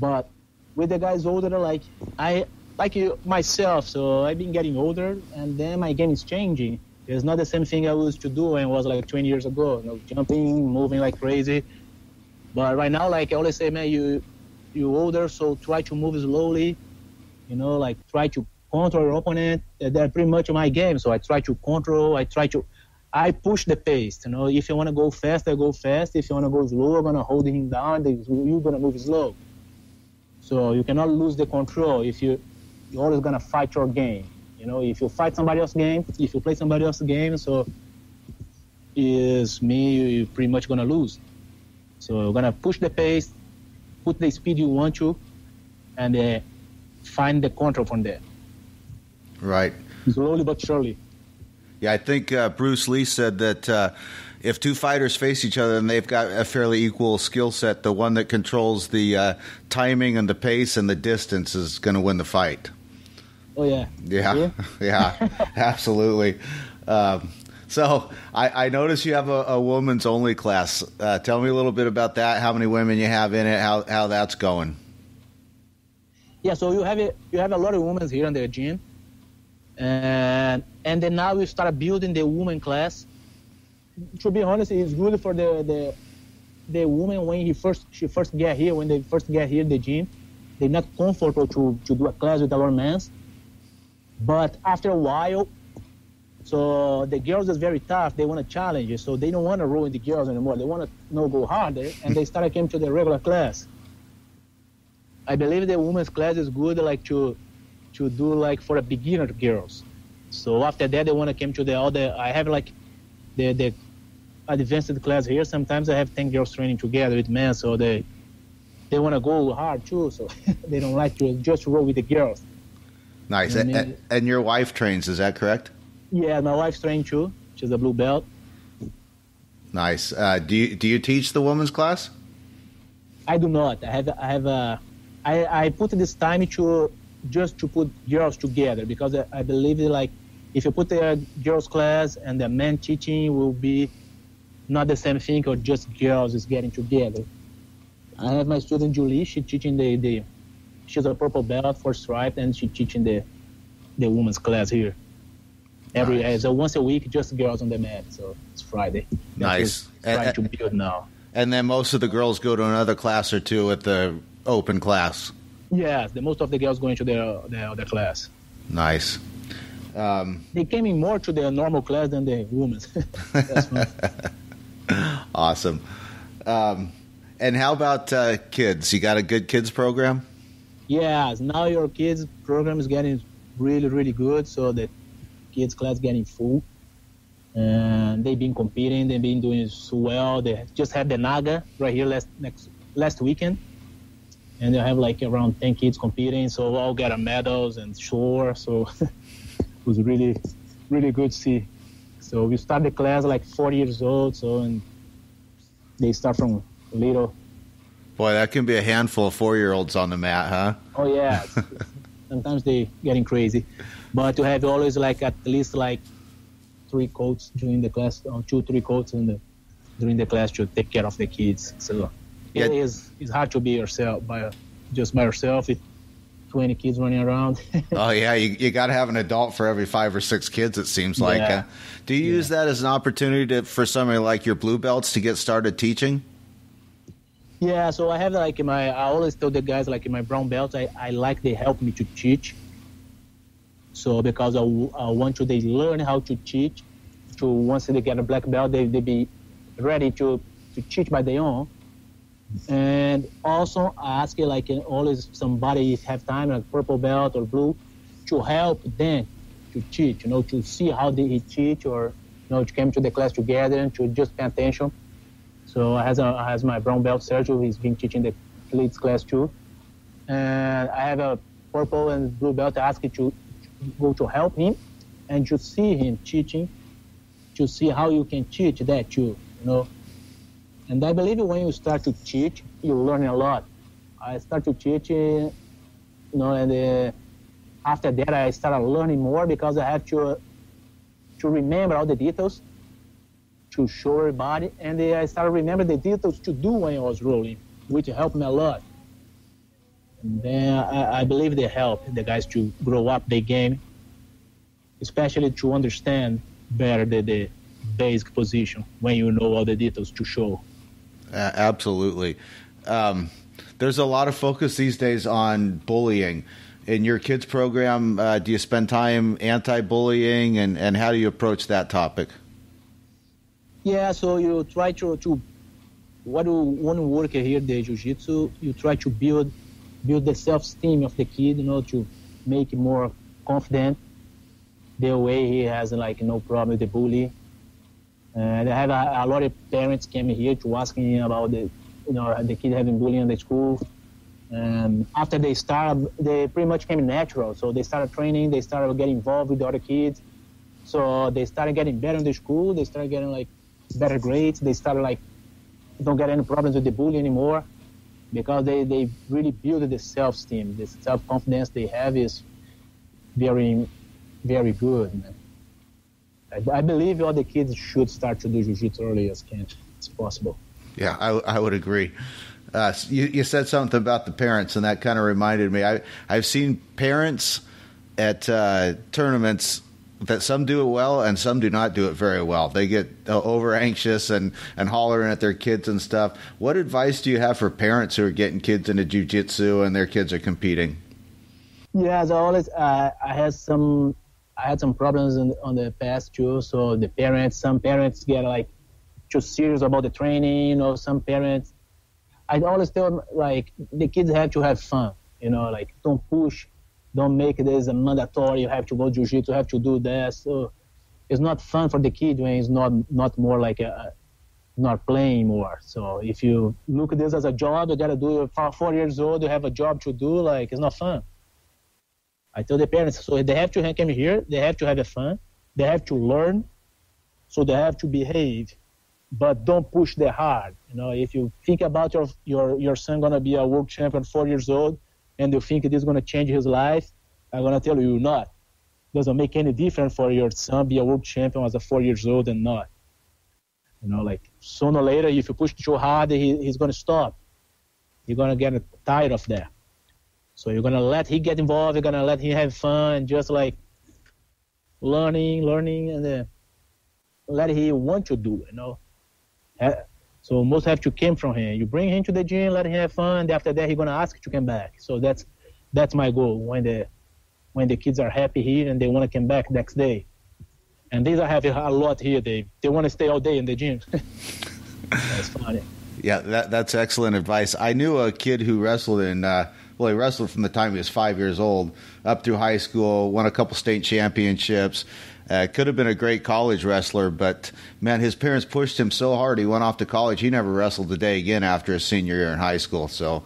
But with the guys older, like I, like myself, so I've been getting older, and then my game is changing. It's not the same thing I used to do when I was like 20 years ago, you know, jumping, moving like crazy. But right now, like I always say, man, you're older, so try to move slowly, you know, like try to control your opponent. That's pretty much my game, so I try to control, I push the pace, you know. If you want to go fast, I go fast. If you want to go slow, I'm going to hold him down. You're going to move slow. So you cannot lose the control. If you're always going to fight your game. You know, if you fight somebody else's game, if you play somebody else's game, so is me, you're pretty much going to lose. So you're going to push the pace, put the speed you want to, and find the control from there. Right. Slowly but surely. Yeah, I think Bruce Lee said that if two fighters face each other and they've got a fairly equal skill set, the one that controls the timing and the pace and the distance is going to win the fight. Oh, yeah. Yeah, yeah, absolutely. So I noticed you have a women's only class. Tell me a little bit about that, how many women you have in it, how that's going. Yeah, so you have a lot of women here in the gym. And then now we start building the women class. To be honest, it's good for the woman when she first get here. When they first get here, the gym, they're not comfortable to do a class with our men. But after a while, so the girls is very tough. They want to challenge you, so they don't want to ruin the girls anymore. They want to go harder, and they start came to the regular class. I believe the women's class is good, like to do like for a beginner girls. So after that, they want to come to the other. I have like the advanced class here. Sometimes I have 10 girls training together with men, so they want to go hard too. So they don't like to just roll with the girls. Nice. You know what I mean? And your wife trains, is that correct? Yeah, my wife's training too. She's a blue belt. Nice. Do you teach the women's class? I do not. I put this time to put girls together, because I believe like if you put the girls class and the men teaching will be not the same thing, or just girls is getting together. I have my student Julie, she teaching she's a purple belt for stripe, and she teaching the women's class here. Nice. So once a week, just girls on the mat. So it's Friday. Nice. Trying to build now. And then most of the girls go to another class or two at the open class. Yeah, most of the girls going to their other class. Nice. They came in more to the normal class than the women's. That's fun. Awesome. And how about kids? You got a good kids program? Yes. Now your kids program is getting really, really good. So the kids class getting full. And they've been competing. They've been doing so well. They just had the Naga right here last weekend. And they have like around 10 kids competing, so all got medals and sure. So it was really, really good to see. So we start the class like 40 years old, so and they start from little. Boy, that can be a handful of 4-year-olds on the mat, huh? Oh yeah, sometimes they getting crazy. But you have always like at least like 3 coaches during the class, or 2-3 coaches during the class to take care of the kids. So. Yeah. It's hard to be yourself by yourself with 20 kids running around. Oh, yeah. You got to have an adult for every 5 or 6 kids, it seems like. Yeah. Do you use that as an opportunity for somebody like your blue belts to get started teaching? Yeah. So I have like I always tell the guys like in my brown belts, I like they help me to teach. So because I want to, they learn how to teach. So once they get a black belt, they be ready to teach by their own. And also I ask like always somebody have time, like purple belt or blue, to help them to teach, you know, to see how they teach, or you know, to come to the class together and to just pay attention. So I have my brown belt Sergio, he's been teaching the kids class too. And I have a purple and blue belt, I ask you to go to help him and to see him teaching to see how you can teach that too, you know. And I believe when you start to teach, you learn a lot. I start to teach, you know, and after that I started learning more because I had to remember all the details to show everybody, and I started remembering the details to do when I was rolling, which helped me a lot. And then I believe they helped the guys to grow up their game, especially to understand better the basic position when you know all the details to show. Absolutely. There's a lot of focus these days on bullying. In your kids program, do you spend time anti-bullying, and how do you approach that topic? Yeah, so you try to what you want to work here, the jiu-jitsu, you try to build the self-esteem of the kid, you know, to make him more confident. The way he has, like, no problem with the bully. And I have a lot of parents came here to ask me about the, you know, the kid having bullying in the school. And after they started, they pretty much came natural. So they started training, they started getting involved with the other kids. So they started getting better in the school, they started getting, like, better grades, they started, like, don't get any problems with the bully anymore, because they really build the self-esteem. The self-confidence they have is very, very good, man. I believe all the kids should start to do jiu-jitsu early as can. It's possible. Yeah, I would agree. You said something about the parents, and that kind of reminded me. I've seen parents at tournaments that some do it well and some do not do it very well. They get over anxious and hollering at their kids and stuff. What advice do you have for parents who are getting kids into jiu-jitsu and their kids are competing? Yeah, as always, I had some problems on the past too. So the parents, some parents get like too serious about the training, you know. Some parents, I always tell them, like, the kids have to have fun, you know, like, don't push, don't make this a mandatory. You have to go jiu-jitsu, you have to do that. So it's not fun for the kid when it's not more like not playing more. So if you look at this as a job, you gotta do it. For 4 years old, you have a job to do. Like, it's not fun. I tell the parents, so they have to come here, they have to have fun, they have to learn, so they have to behave, but don't push them hard. You know, if you think about your son going to be a world champion 4 years old, and you think it is going to change his life, I'm going to tell you not. It doesn't make any difference for your son be a world champion as a 4 years old and not. You know, like, sooner or later, if you push too hard, he's going to stop. You're going to get tired of that. So you're going to let him get involved, you're going to let him have fun, just like learning, and then let him want to do, you know. So most have to come from him. You bring him to the gym, let him have fun, after that he's going to ask to come back. So that's my goal, when the kids are happy here and they want to come back next day. And these are having a lot here, they want to stay all day in the gym. That's funny. Yeah, that's excellent advice. I knew a kid who wrestled in he wrestled from the time he was 5 years old up through high school, won a couple state championships, could have been a great college wrestler, but, man, his parents pushed him so hard he went off to college. He never wrestled a day again after his senior year in high school. So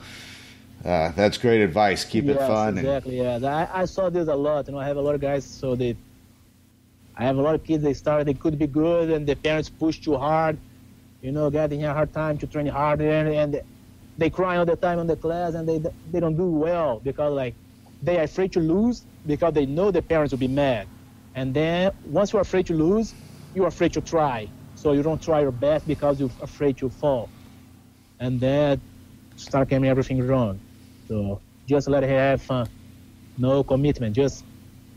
that's great advice. Keep it fun. Exactly, yeah. I saw this a lot. You know, I have a lot of guys, I have a lot of kids, they could be good, and the parents pushed too hard, you know, getting a hard time to train harder, and they cry all the time in the class, and they don't do well because, like, they are afraid to lose because they know the parents will be mad. And then once you're afraid to lose, you're afraid to try. So you don't try your best because you're afraid to fall. And then start getting everything wrong. So just let her have fun. No commitment. Just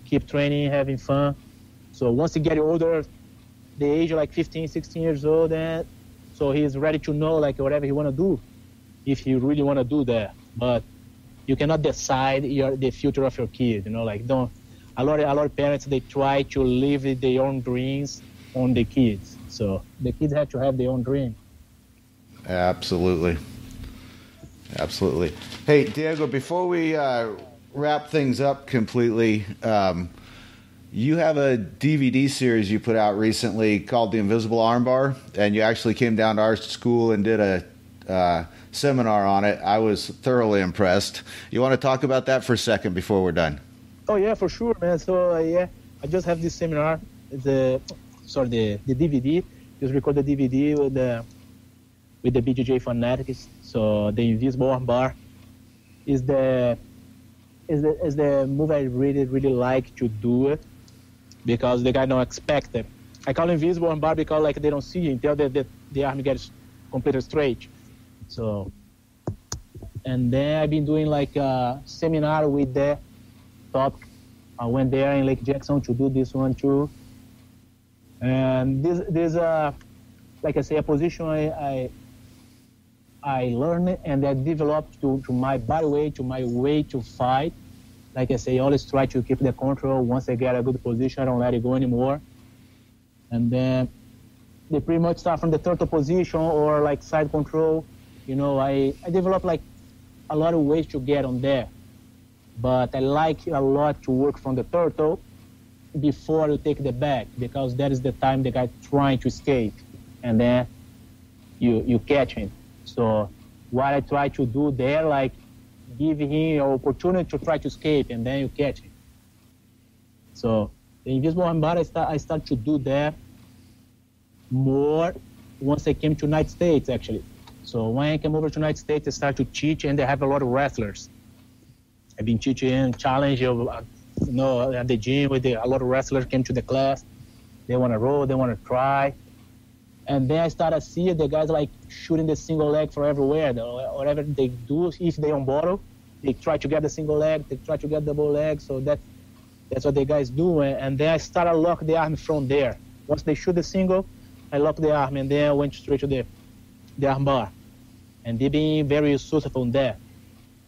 keep training, having fun. So once you get older, the age of like 15, 16 years old, and so he's ready to know, like, whatever he want to do, if you really want to do that. But you cannot decide the future of your kid, you know, like, don't. A lot of parents, they try to live their own dreams on the kids. So the kids have to have their own dream. Absolutely. Hey, Diego, before we wrap things up completely, you have a DVD series you put out recently called The Invisible Armbar, and you actually came down to our school and did a seminar on it. I was thoroughly impressed. You want to talk about that for a second before we're done? Oh yeah, for sure, man. So I just have this seminar. It's sorry, the DVD. Just record the DVD with the BJJ fanatics. So the Invisible Armbar is the move I really like to do it, because the guy don't expect it. I call it Invisible Armbar because like they don't see you until the arm gets completely straight. So, and then I've been doing like a seminar with the top. I went there in Lake Jackson to do this one too. And this like I say, a position I learned and I developed to my body weight, to my way to fight. Like I say, always try to keep the control. Once I get a good position, I don't let it go anymore. And then they pretty much start from the turtle position or like side control. You know, I developed like a lot of ways to get on there. But I like a lot to work from the turtle before you take the back, because that is the time the guy trying to escape, and then you catch him. So what I try to do there, like give him an opportunity to try to escape, and then you catch him. So the Invisible Armbar, I start to do that more once I came to United States, actually. So when I came over to United States, I start to teach, and they have a lot of wrestlers. I've been teaching and challenging, you know, at the gym with a lot of wrestlers came to the class. They want to roll, they want to try. And then I started seeing the guys like shooting the single leg from everywhere. Whatever they do, if they on bottle, they try to get the single leg, they try to get double leg. So that's what the guys do. And then I started lock the arm from there. Once they shoot the single, I lock the arm, and then I went straight to the arm bar. And they've been very successful on that.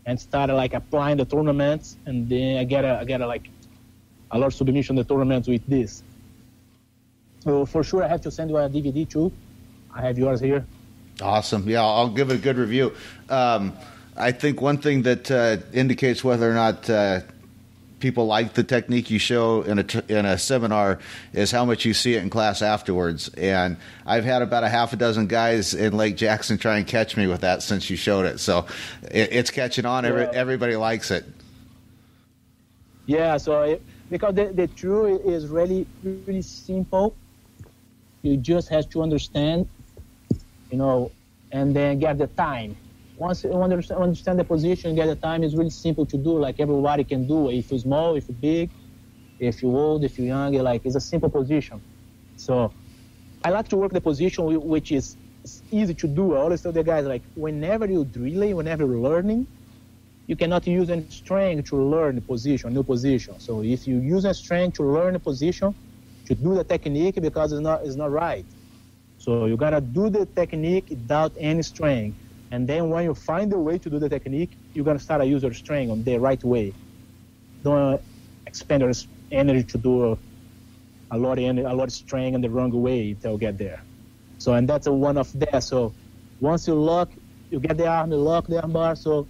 And started like applying the tournaments, and then I got like a lot of submission the tournaments with this. So for sure I have to send you a DVD too. I have yours here. Awesome. Yeah, I'll give it a good review. I think one thing that indicates whether or not people like the technique you show in a seminar is how much you see it in class afterwards. And I've had about a half a dozen guys in Lake Jackson try and catch me with that since you showed it. So it's catching on. Yeah. Everybody likes it. Yeah. So because the truth is really simple. You just have to understand, you know, and then get the time. Once you understand the position, get the time, it's really simple to do. Like everybody can do it. If you're small, if you're big, if you're old, if you're young, like it's a simple position. So I like to work the position which is easy to do. I always tell the guys, like whenever you're drilling, whenever you're learning, you cannot use any strength to learn the position, new position. So if you use a strength to learn a position, to do the technique, because it's not right. So you gotta do the technique without any strength. And then when you find a way to do the technique, you're going to start to use your strength on the right way. Don't expend your energy to do a lot of strength in the wrong way until you get there. So, and that's one of that. So once you lock, you get the arm, you lock the arm bar, so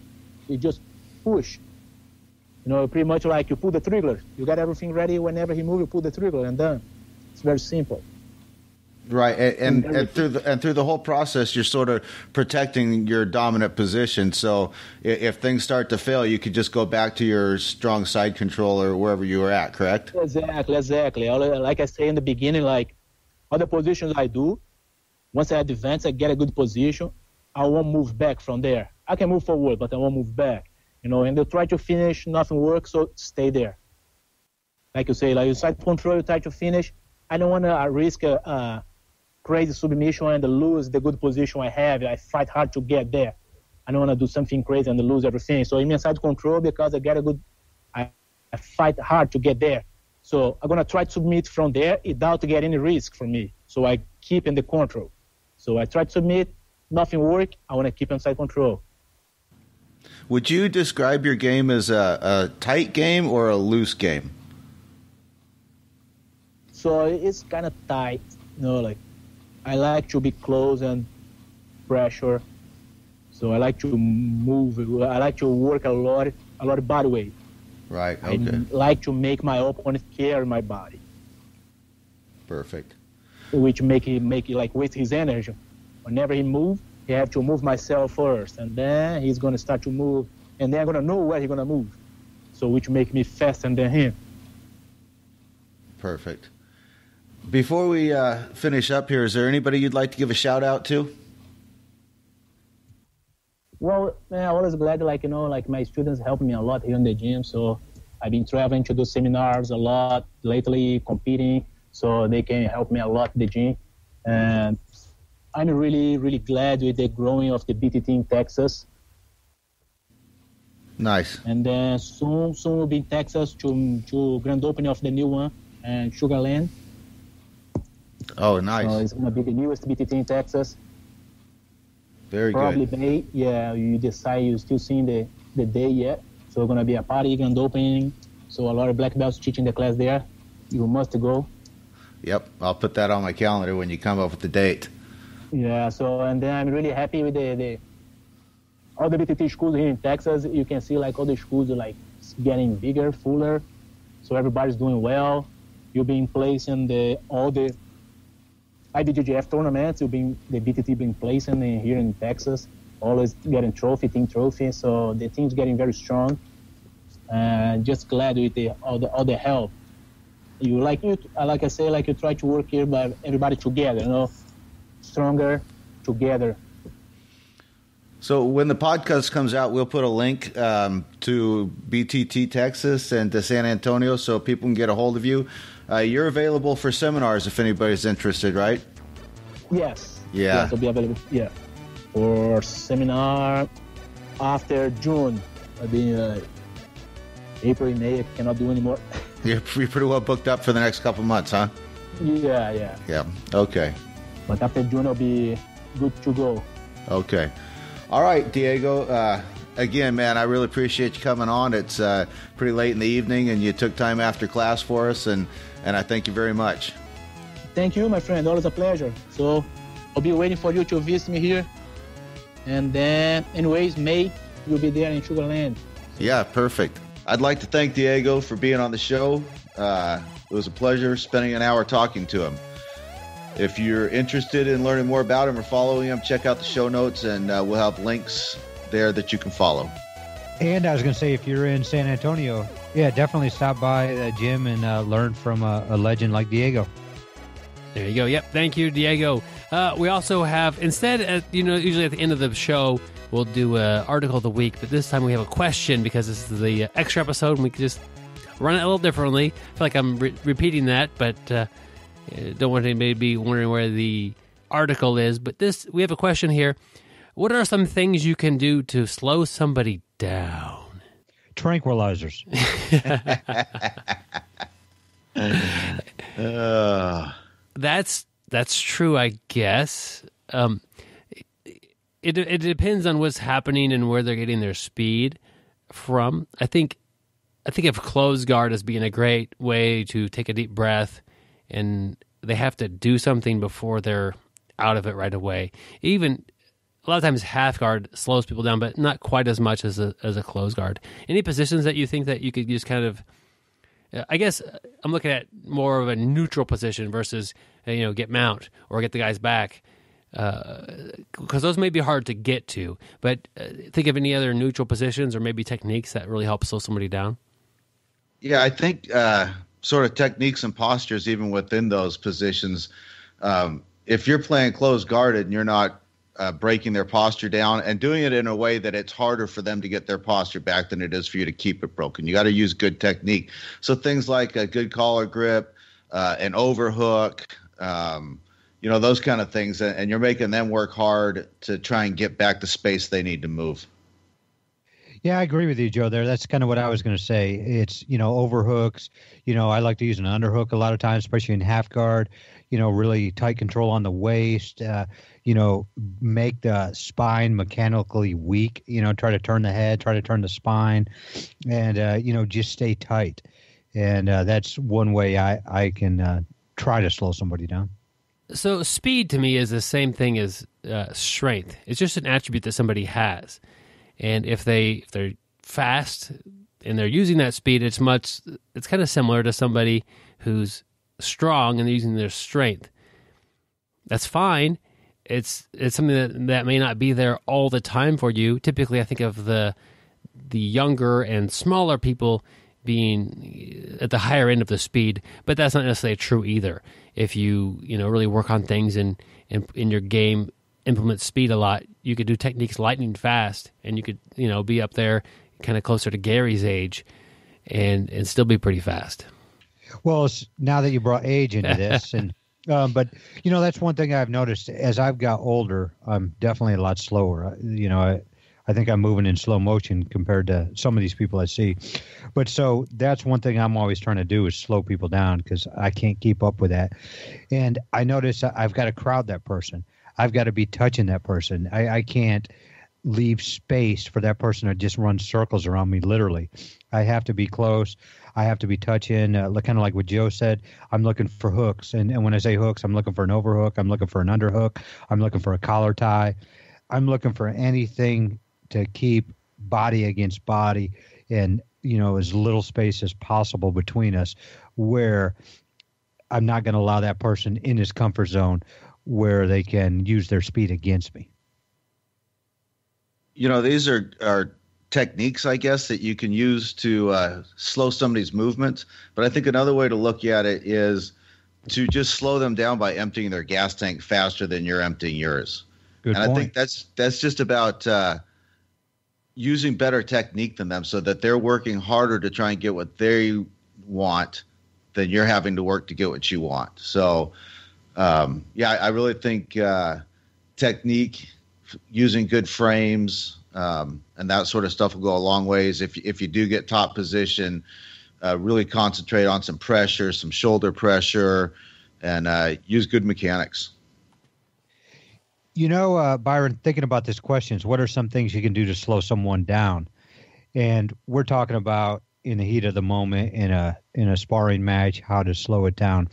you just push. You know, pretty much like you put the trigger. You got everything ready. Whenever he moves, you put the trigger and done. It's very simple. Right, and through the whole process, you're sort of protecting your dominant position. So if things start to fail, you could just go back to your strong side control or wherever you were at, correct? Exactly. Like I say in the beginning, like other positions I do, once I advance, I get a good position, I won't move back from there. I can move forward, but I won't move back. You know, and they try to finish, nothing works, so stay there. Like you say, like you side control, you try to finish. I don't want to risk a crazy submission and lose the good position I have. I fight hard to get there. I don't want to do something crazy and lose everything. So I'm inside control because I get a good. I fight hard to get there. So I'm gonna try to submit from there without getting any risk from me. So I keep in the control. So I try to submit, nothing work. I want to keep inside control. Would you describe your game as a tight game or a loose game? So it's kind of tight, you know, like. I like to be close and pressure, so I like to move. I like to work a lot of body weight. Right. Okay. I like to make my opponent carry my body. Perfect. Which make it like waste his energy. Whenever he moves, he have to move myself first, and then he's gonna start to move, and then I'm gonna know where he's gonna move. So which make me faster than him. Perfect. Before we finish up here, is there anybody you'd like to give a shout out to? Well, I'm always glad, my students help me a lot here in the gym. So I've been traveling to do seminars a lot lately, competing, so they can help me a lot in the gym. And I'm really, really glad with the growing of the BTT in Texas. Nice. And then soon we'll be in Texas to grand opening of the new one and Sugar Land. Oh, nice. So it's going to be the newest BTT in Texas. Very probably good. Probably May. Yeah, you decide you're still seeing the day yet. So it's going to be a party, grand opening. So a lot of black belts teaching the class there. You must go. Yep, I'll put that on my calendar when you come up with the date. Yeah, so and then I'm really happy with the all the BTT schools here in Texas. You can see all the schools are getting bigger, fuller. So everybody's doing well. You've been placing all the IBJJF tournaments. You've been the BTT been placing here in Texas. Always getting team trophy. So the team's getting very strong. Just glad with all the help. You try to work here, but everybody together, stronger together. So when the podcast comes out, we'll put a link to BTT Texas and to San Antonio so people can get a hold of you. You're available for seminars if anybody's interested, right? Yes. Yeah. Yes, I'll be available. Yeah. For seminar after June. I mean, April, May, I cannot do anymore. You're pretty well booked up for the next couple months, huh? Yeah. Yeah. Okay. But after June, I'll be good to go. Okay. All right, Diego. Again, man, I really appreciate you coming on. It's pretty late in the evening, and you took time after class for us, and I thank you very much. Thank you, my friend. Always a pleasure. So I'll be waiting for you to visit me here. And then, anyways, May, you'll be there in Sugar Land. Yeah, perfect. I'd like to thank Diego for being on the show. It was a pleasure spending an hour talking to him. If you're interested in learning more about him or following him, check out the show notes, and we'll have links there that you can follow. And I was going to say, if you're in San Antonio, definitely stop by a gym and learn from a legend like Diego. There you go. Yep. Thank you, Diego. We also have, usually at the end of the show, we'll do an article of the week, but this time we have a question because this is the extra episode, and we can just run it a little differently. I feel like I'm repeating that, but... don't want anybody to be wondering where the article is, but we have a question here. What are some things you can do to slow somebody down? Tranquilizers. That's true, I guess. It depends on what's happening and where they're getting their speed from. I think of closed guard as being a great way to take a deep breath. And they have to do something before they're out of it right away. Even a lot of times half guard slows people down, but not quite as much as a closed guard. Any positions that you think that you could just kind of, I guess I'm looking at more of a neutral position versus, get mount or get the guys back. Because those may be hard to get to, but think of any other neutral positions or maybe techniques that really help slow somebody down. Yeah, I think, sort of techniques and postures even within those positions. If you're playing closed guarded and you're not breaking their posture down and doing it in a way that it's harder for them to get their posture back than it is for you to keep it broken, you got to use good technique. So things like a good collar grip, an overhook, those kind of things. And you're making them work hard to try and get back the space they need to move. Yeah, I agree with you, Joe, there. That's kind of what I was going to say. It's, overhooks. I like to use an underhook a lot of times, especially in half guard, really tight control on the waist, make the spine mechanically weak, try to turn the head, try to turn the spine, and, just stay tight. And that's one way I can try to slow somebody down. So speed to me is the same thing as strength. It's just an attribute that somebody has. And if they're fast and they're using that speed, it's kind of similar to somebody who's strong and they're using their strength. That's fine. It's something that may not be there all the time for you. Typically, I think of the younger and smaller people being at the higher end of the speed, but that's not necessarily true either. If you, really work on things and in your game, implement speed a lot, you could do techniques lightning fast, and you could, be up there kind of closer to Gary's age and still be pretty fast. Well, now that you brought age into this, and but, that's one thing I've noticed. As I've got older, I'm definitely a lot slower. I think I'm moving in slow motion compared to some of these people I see. But so that's one thing I'm always trying to do is slow people down because I can't keep up with that. And I notice I've got to crowd that person. I've got to be touching that person. I can't leave space for that person to just run circles around me, literally. I have to be close. I have to be touching, kind of like what Joe said. I'm looking for hooks. And when I say hooks, I'm looking for an overhook. I'm looking for an underhook. I'm looking for a collar tie. I'm looking for anything to keep body against body and, as little space as possible between us where I'm not going to allow that person in his comfort zone where they can use their speed against me. These are techniques, I guess, that you can use to slow somebody's movements. But I think another way to look at it is to just slow them down by emptying their gas tank faster than you're emptying yours. Good point. I think that's just about using better technique than them so that they're working harder to try and get what they want than you're having to work to get what you want. So, I really think technique, using good frames, and that sort of stuff will go a long ways. If you do get top position, really concentrate on some pressure, some shoulder pressure, and use good mechanics. Byron, thinking about this question is what are some things you can do to slow someone down? And we're talking about in the heat of the moment in a sparring match, how to slow it down.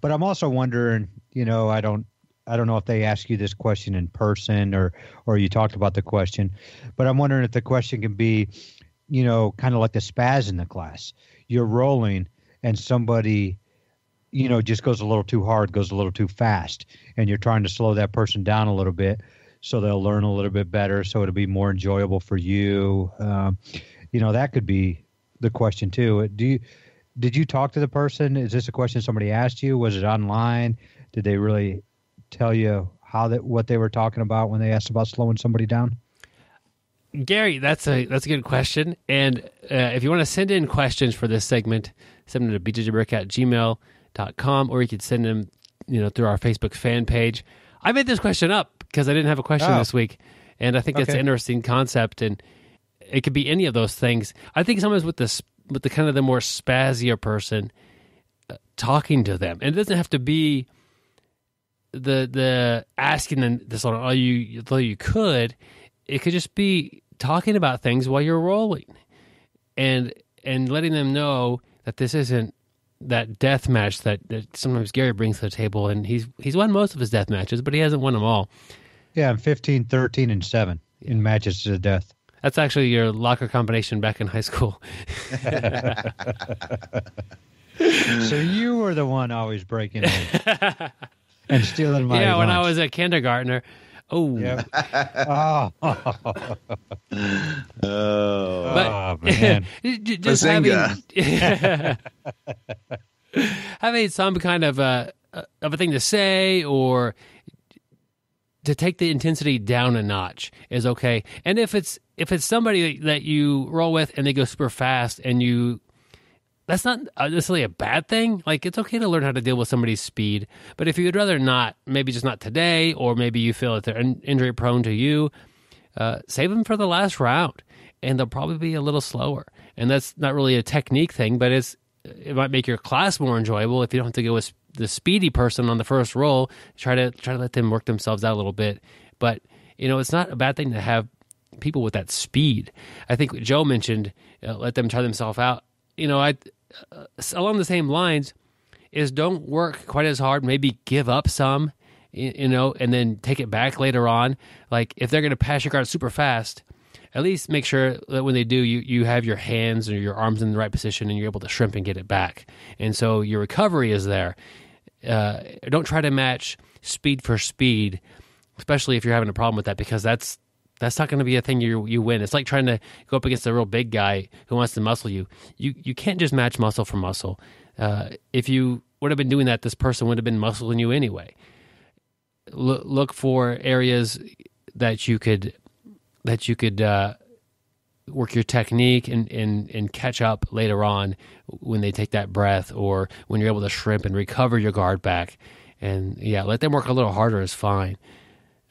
But I'm also wondering, I don't know if they ask you this question in person or you talked about the question, but I'm wondering if the question can be, kind of like the spaz in the class. You're rolling and somebody, just goes a little too hard, goes a little too fast, and you're trying to slow that person down a little bit so they'll learn a little bit better, so it'll be more enjoyable for you. That could be the question too. Did you talk to the person? Is this a question somebody asked you? Was it online? Did they really tell you what they were talking about when they asked about slowing somebody down? Gary, that's a good question. And if you want to send in questions for this segment, send them to bjjbrick@gmail.com, or you could send them, through our Facebook fan page. I made this question up because I didn't have a question this week, and I think that's an interesting concept. And it could be any of those things. I think sometimes with the kind of the more spazzier person, talking to them, and it doesn't have to be the asking them this although you could. It could just be talking about things while you're rolling, and letting them know that this isn't that death match that sometimes Gary brings to the table, and he's won most of his death matches, but he hasn't won them all. Yeah, I'm 15, 13, and 7 in matches to death. That's actually your locker combination back in high school. So you were the one always breaking in and stealing my lunch. When I was a kindergartner. Oh. Yep. Oh, man. Just having some kind of a thing to say or to take the intensity down a notch is okay. And if it's somebody that you roll with and they go super fast and that's not necessarily a bad thing. Like, it's okay to learn how to deal with somebody's speed. But if you would rather not, maybe just not today, or maybe you feel that they're injury prone to you, save them for the last round, and they'll probably be a little slower. And that's not really a technique thing, but it might make your class more enjoyable if you don't have to go with the speedy person on the first roll. Try to let them work themselves out a little bit. But, it's not a bad thing to have people with that speed. I think what Joe mentioned, let them try themselves out. Along the same lines is don't work quite as hard, maybe give up some, and then take it back later on. Like, if they're going to pass your guard super fast, at least make sure that when they do, you have your hands or your arms in the right position and you're able to shrimp and get it back. And so your recovery is there. Don't try to match speed for speed, especially if you're having a problem with that, because that's That's not going to be a thing you win. It's like trying to go up against a real big guy who wants to muscle you. You can't just match muscle for muscle. If you would have been doing that, this person would have been muscling you anyway. Look for areas that you could work your technique and catch up later on when they take that breath or when you're able to shrimp and recover your guard back. And yeah, let them work a little harder is fine.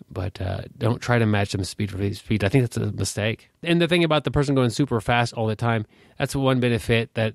But don't try to match them speed for speed. I think that's a mistake. And the thing about the person going super fast all the time, that's one benefit that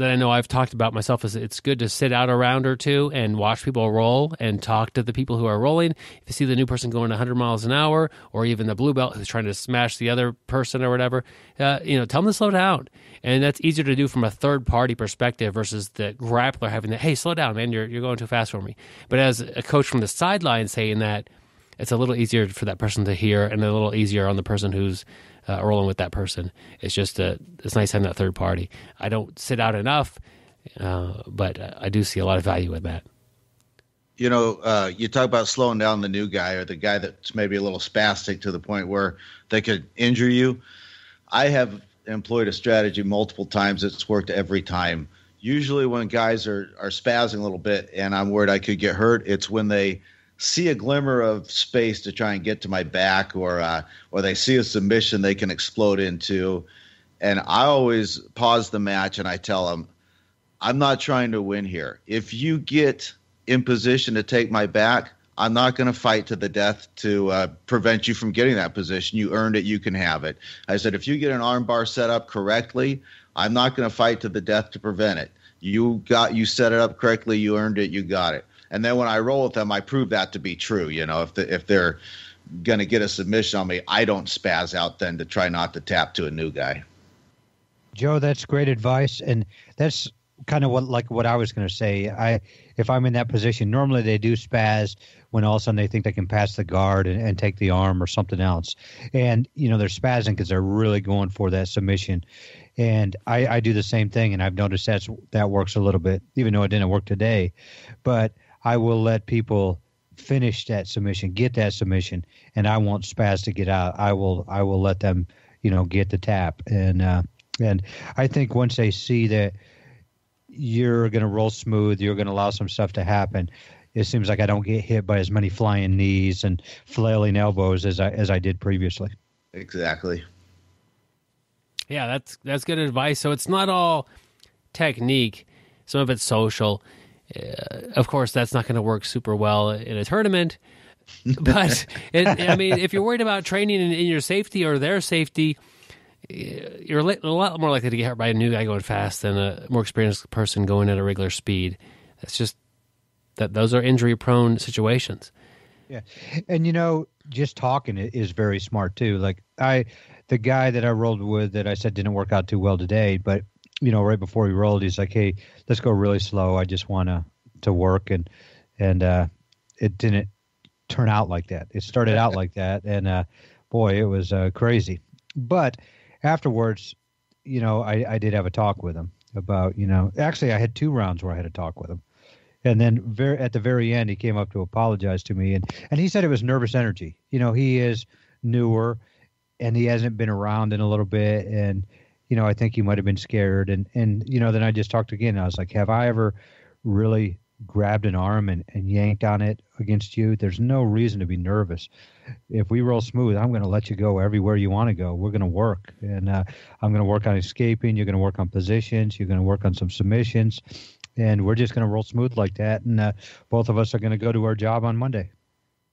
I know I've talked about myself is it's good to sit out a round or two and watch people roll and talk to the people who are rolling. If you see the new person going 100 miles an hour or even the blue belt who's trying to smash the other person or whatever, tell them to slow down. And that's easier to do from a third-party perspective versus the grappler having that, hey, slow down, man, you're going too fast for me. But as a coach from the sideline saying that, it's a little easier for that person to hear and a little easier on the person who's rolling with that person. It's just it's nice having that third party. I don't sit out enough, but I do see a lot of value in that. You talk about slowing down the new guy or the guy that's maybe a little spastic to the point where they could injure you. I have employed a strategy multiple times. It's worked every time. Usually when guys are spazzing a little bit and I'm worried I could get hurt, it's when they – see a glimmer of space to try and get to my back or they see a submission they can explode into. And I always pause the match and I tell them, I'm not trying to win here. If you get in position to take my back, I'm not going to fight to the death to prevent you from getting that position. You earned it. You can have it. I said, if you get an arm bar set up correctly, I'm not going to fight to the death to prevent it. You set it up correctly. You earned it. You got it. And then when I roll with them, I prove that to be true. If they're going to get a submission on me, I don't spaz out then to try not to tap to a new guy. Joe, that's great advice. And that's kind of what I was going to say. If I'm in that position, normally they do spaz when all of a sudden they think they can pass the guard and take the arm or something else. And, they're spazzing because they're really going for that submission. And I do the same thing, and I've noticed that works a little bit, even though it didn't work today. But I will let people finish that submission, get that submission, and I won't spaz to get out. I will let them, get the tap. And I think once they see that you're going to roll smooth, you're going to allow some stuff to happen, it seems like I don't get hit by as many flying knees and flailing elbows as I did previously. Exactly. Yeah, that's good advice. So it's not all technique. Some of it's social. Of course, that's not going to work super well in a tournament. But, if you're worried about training in your safety or their safety, you're a lot more likely to get hurt by a new guy going fast than a more experienced person going at a regular speed. That's just that those are injury-prone situations. Yeah. And, just talking is very smart, too. Like, the guy that I rolled with that I said didn't work out too well today, but, right before he rolled, he's like, hey, let's go really slow. I just want to work. And it didn't turn out like that. It started out like that. And, boy, it was crazy. But afterwards, I did have a talk with him about, actually I had two rounds where I had a talk with him. And then at the very end, he came up to apologize to me. And he said it was nervous energy. He is newer and he hasn't been around in a little bit. And, I think he might have been scared. And then I just talked again. And I was like, have I ever really grabbed an arm and yanked on it against you? There's no reason to be nervous. If we roll smooth, I'm going to let you go everywhere you want to go. We're going to work. And I'm going to work on escaping. You're going to work on positions. You're going to work on some submissions. And we're just going to roll smooth like that. And both of us are going to go to our job on Monday.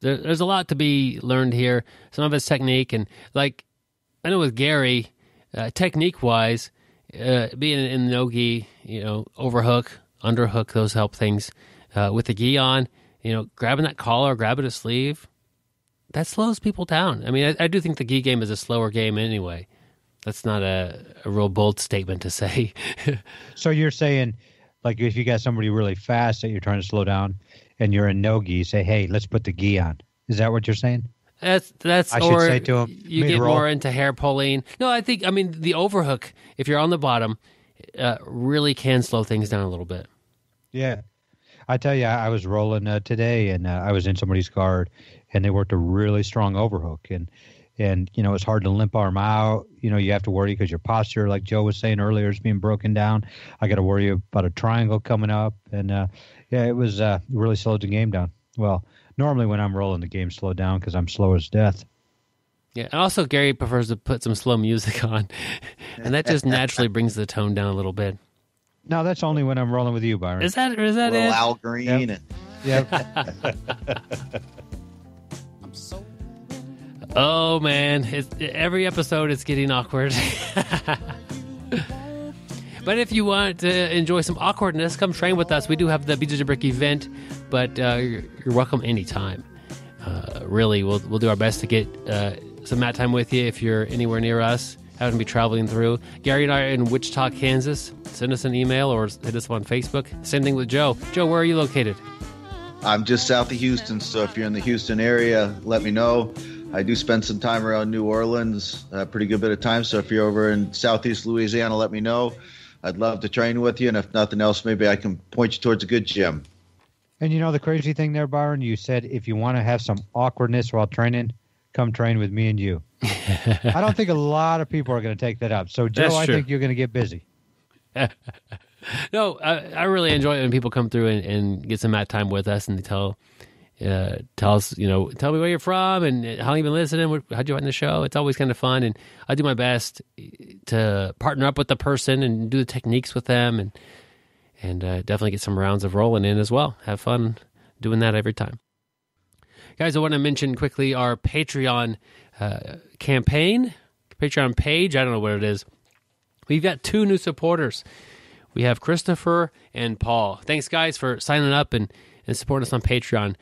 There's a lot to be learned here. Some of it's technique. And like I know with Gary... technique-wise, being in no gi, overhook, underhook, those help things. With the gi on, grabbing that collar, grabbing a sleeve, that slows people down. I mean, I do think the gi game is a slower game anyway. That's not a real bold statement to say. So you're saying, like, if you got somebody really fast that you're trying to slow down and you're in no gi, say, hey, let's put the gi on. Is that what you're saying? That's I or should say to him, you get more into hair pulling. No, I mean the overhook, if you're on the bottom, really can slow things down a little bit. Yeah, I tell you, I was rolling today, and I was in somebody's guard, and they worked a really strong overhook, and And, you know, it's hard to limp arm out. You know, you have to worry because your posture, like Joe was saying earlier, is being broken down. I got to worry about a triangle coming up. And, yeah, it was really slowed the game down. Well, normally when I'm rolling, the game slowed down because I'm slow as death. Yeah, and also Gary prefers to put some slow music on, and that just naturally brings the tone down a little bit. No, that's only when I'm rolling with you, Byron. Is that it? Al Green. Yep. Oh, man. Every episode, it's getting awkward. But if you want to enjoy some awkwardness, come train with us. We do have the BJJ Brick event, but you're welcome anytime. Really, we'll do our best to get some mat time with you if you're anywhere near us. Happen to be traveling through. Gary and I are in Wichita, Kansas. Send us an email or hit us up on Facebook. Same thing with Joe. Joe, where are you located? I'm just south of Houston, so if you're in the Houston area, let me know. I do spend some time around New Orleans, a pretty good bit of time. So if you're over in southeast Louisiana, let me know. I'd love to train with you. And if nothing else, maybe I can point you towards a good gym. And you know the crazy thing there, Byron? You said if you want to have some awkwardness while training, come train with me and you. I don't think a lot of people are going to take that up. So, Joe, I think you're going to get busy. No, I really enjoy it when people come through and get some mat time with us and they tell us, you know, tell me where you're from and how you've been listening, how'd you find the show. It's always kind of fun, and I do my best to partner up with the person and do the techniques with them, and definitely get some rounds of rolling in as well. Have fun doing that every time. Guys, I want to mention quickly our Patreon Patreon page. I don't know what it is. We've got 2 new supporters. We have Christopher and Paul. Thanks, guys, for signing up and support us on Patreon.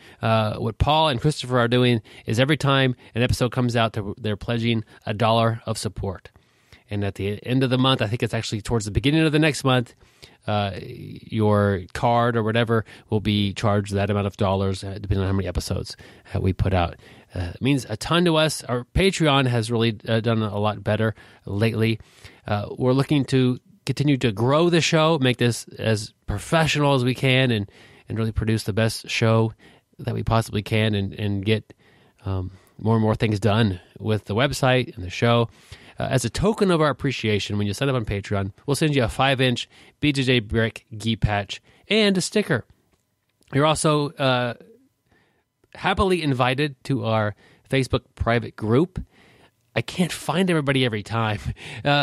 What Paul and Christopher are doing is every time an episode comes out, they're pledging $1 of support. And at the end of the month, I think it's actually towards the beginning of the next month, your card or whatever will be charged that amount of dollars, depending on how many episodes we put out. It means a ton to us. Our Patreon has really done a lot better lately. We're looking to continue to grow the show, make this as professional as we can, and really produce the best show that we possibly can, and get more and more things done with the website and the show. As a token of our appreciation, when you sign up on Patreon, we'll send you a 5-inch BJJ Brick gi patch and a sticker. You're also happily invited to our Facebook private group. I can't find everybody every time. So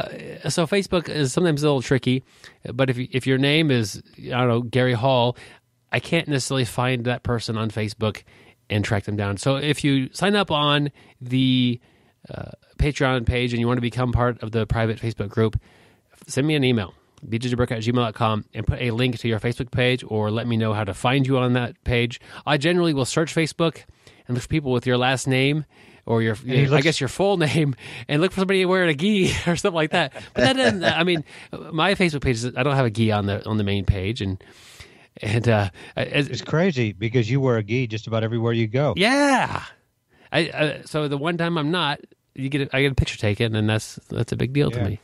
Facebook is sometimes a little tricky, but if your name is, I don't know, Gary Hall, I can't necessarily find that person on Facebook and track them down. So if you sign up on the Patreon page and you want to become part of the private Facebook group, send me an email, bjjbrick@gmail.com, and put a link to your Facebook page or let me know how to find you on that page. I generally will search Facebook and look for people with your last name or your full name, and look for somebody wearing a gi or something like that. But that doesn't. I mean, my Facebook page, I don't have a gi on the main page, and it's crazy because you wear a gi just about everywhere you go. Yeah, so the one time I'm not, I get a picture taken, and that's a big deal to me.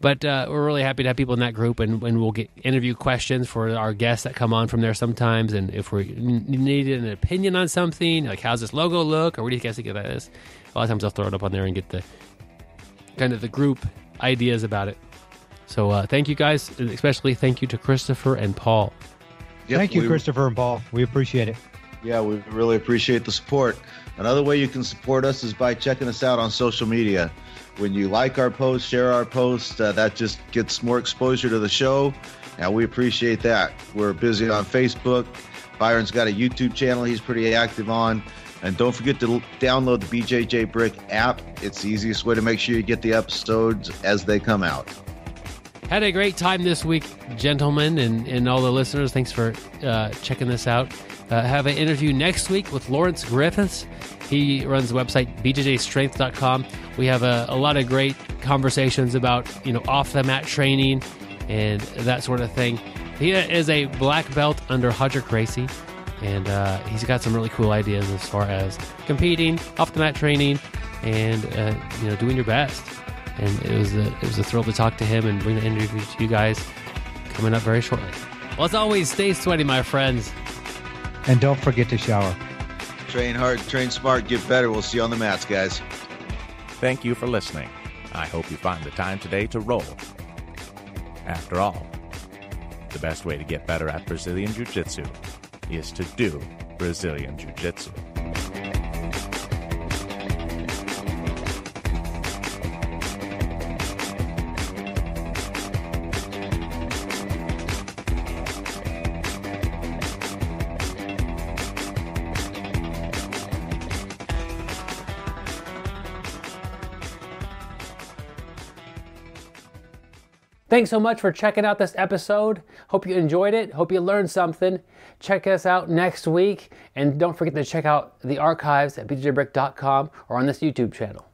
But we're really happy to have people in that group, and we'll get interview questions for our guests that come on from there sometimes. And if we need an opinion on something, like how's this logo look, or what do you guys think of this? A lot of times I'll throw it up on there and get the kind of the group ideas about it. So thank you guys, and especially thank you to Christopher and Paul. Yep, thank you, Christopher and Paul. We appreciate it. Yeah, we really appreciate the support. Another way you can support us is by checking us out on social media. When you like our posts, share our posts, that just gets more exposure to the show, and we appreciate that. We're busy on Facebook. Byron's got a YouTube channel he's pretty active on. And don't forget to download the BJJ Brick app. It's the easiest way to make sure you get the episodes as they come out. Had a great time this week, gentlemen, and all the listeners. Thanks for checking this out. Have an interview next week with Lawrence Griffiths. He runs the website bjjstrength.com. We have a lot of great conversations about, you know, off the mat training and that sort of thing. He is a black belt under Rodrigo Gracie, and he's got some really cool ideas as far as competing, off the mat training, and you know, doing your best. And it was a thrill to talk to him and bring the interview to you guys coming up very shortly. Well, as always, stay sweaty, my friends. And don't forget to shower. Train hard, train smart, get better. We'll see you on the mats, guys. Thank you for listening. I hope you find the time today to roll. After all, the best way to get better at Brazilian Jiu-Jitsu is to do Brazilian Jiu-Jitsu. Thanks so much for checking out this episode. Hope you enjoyed it. Hope you learned something. Check us out next week. And don't forget to check out the archives at bjjbrick.com or on this YouTube channel.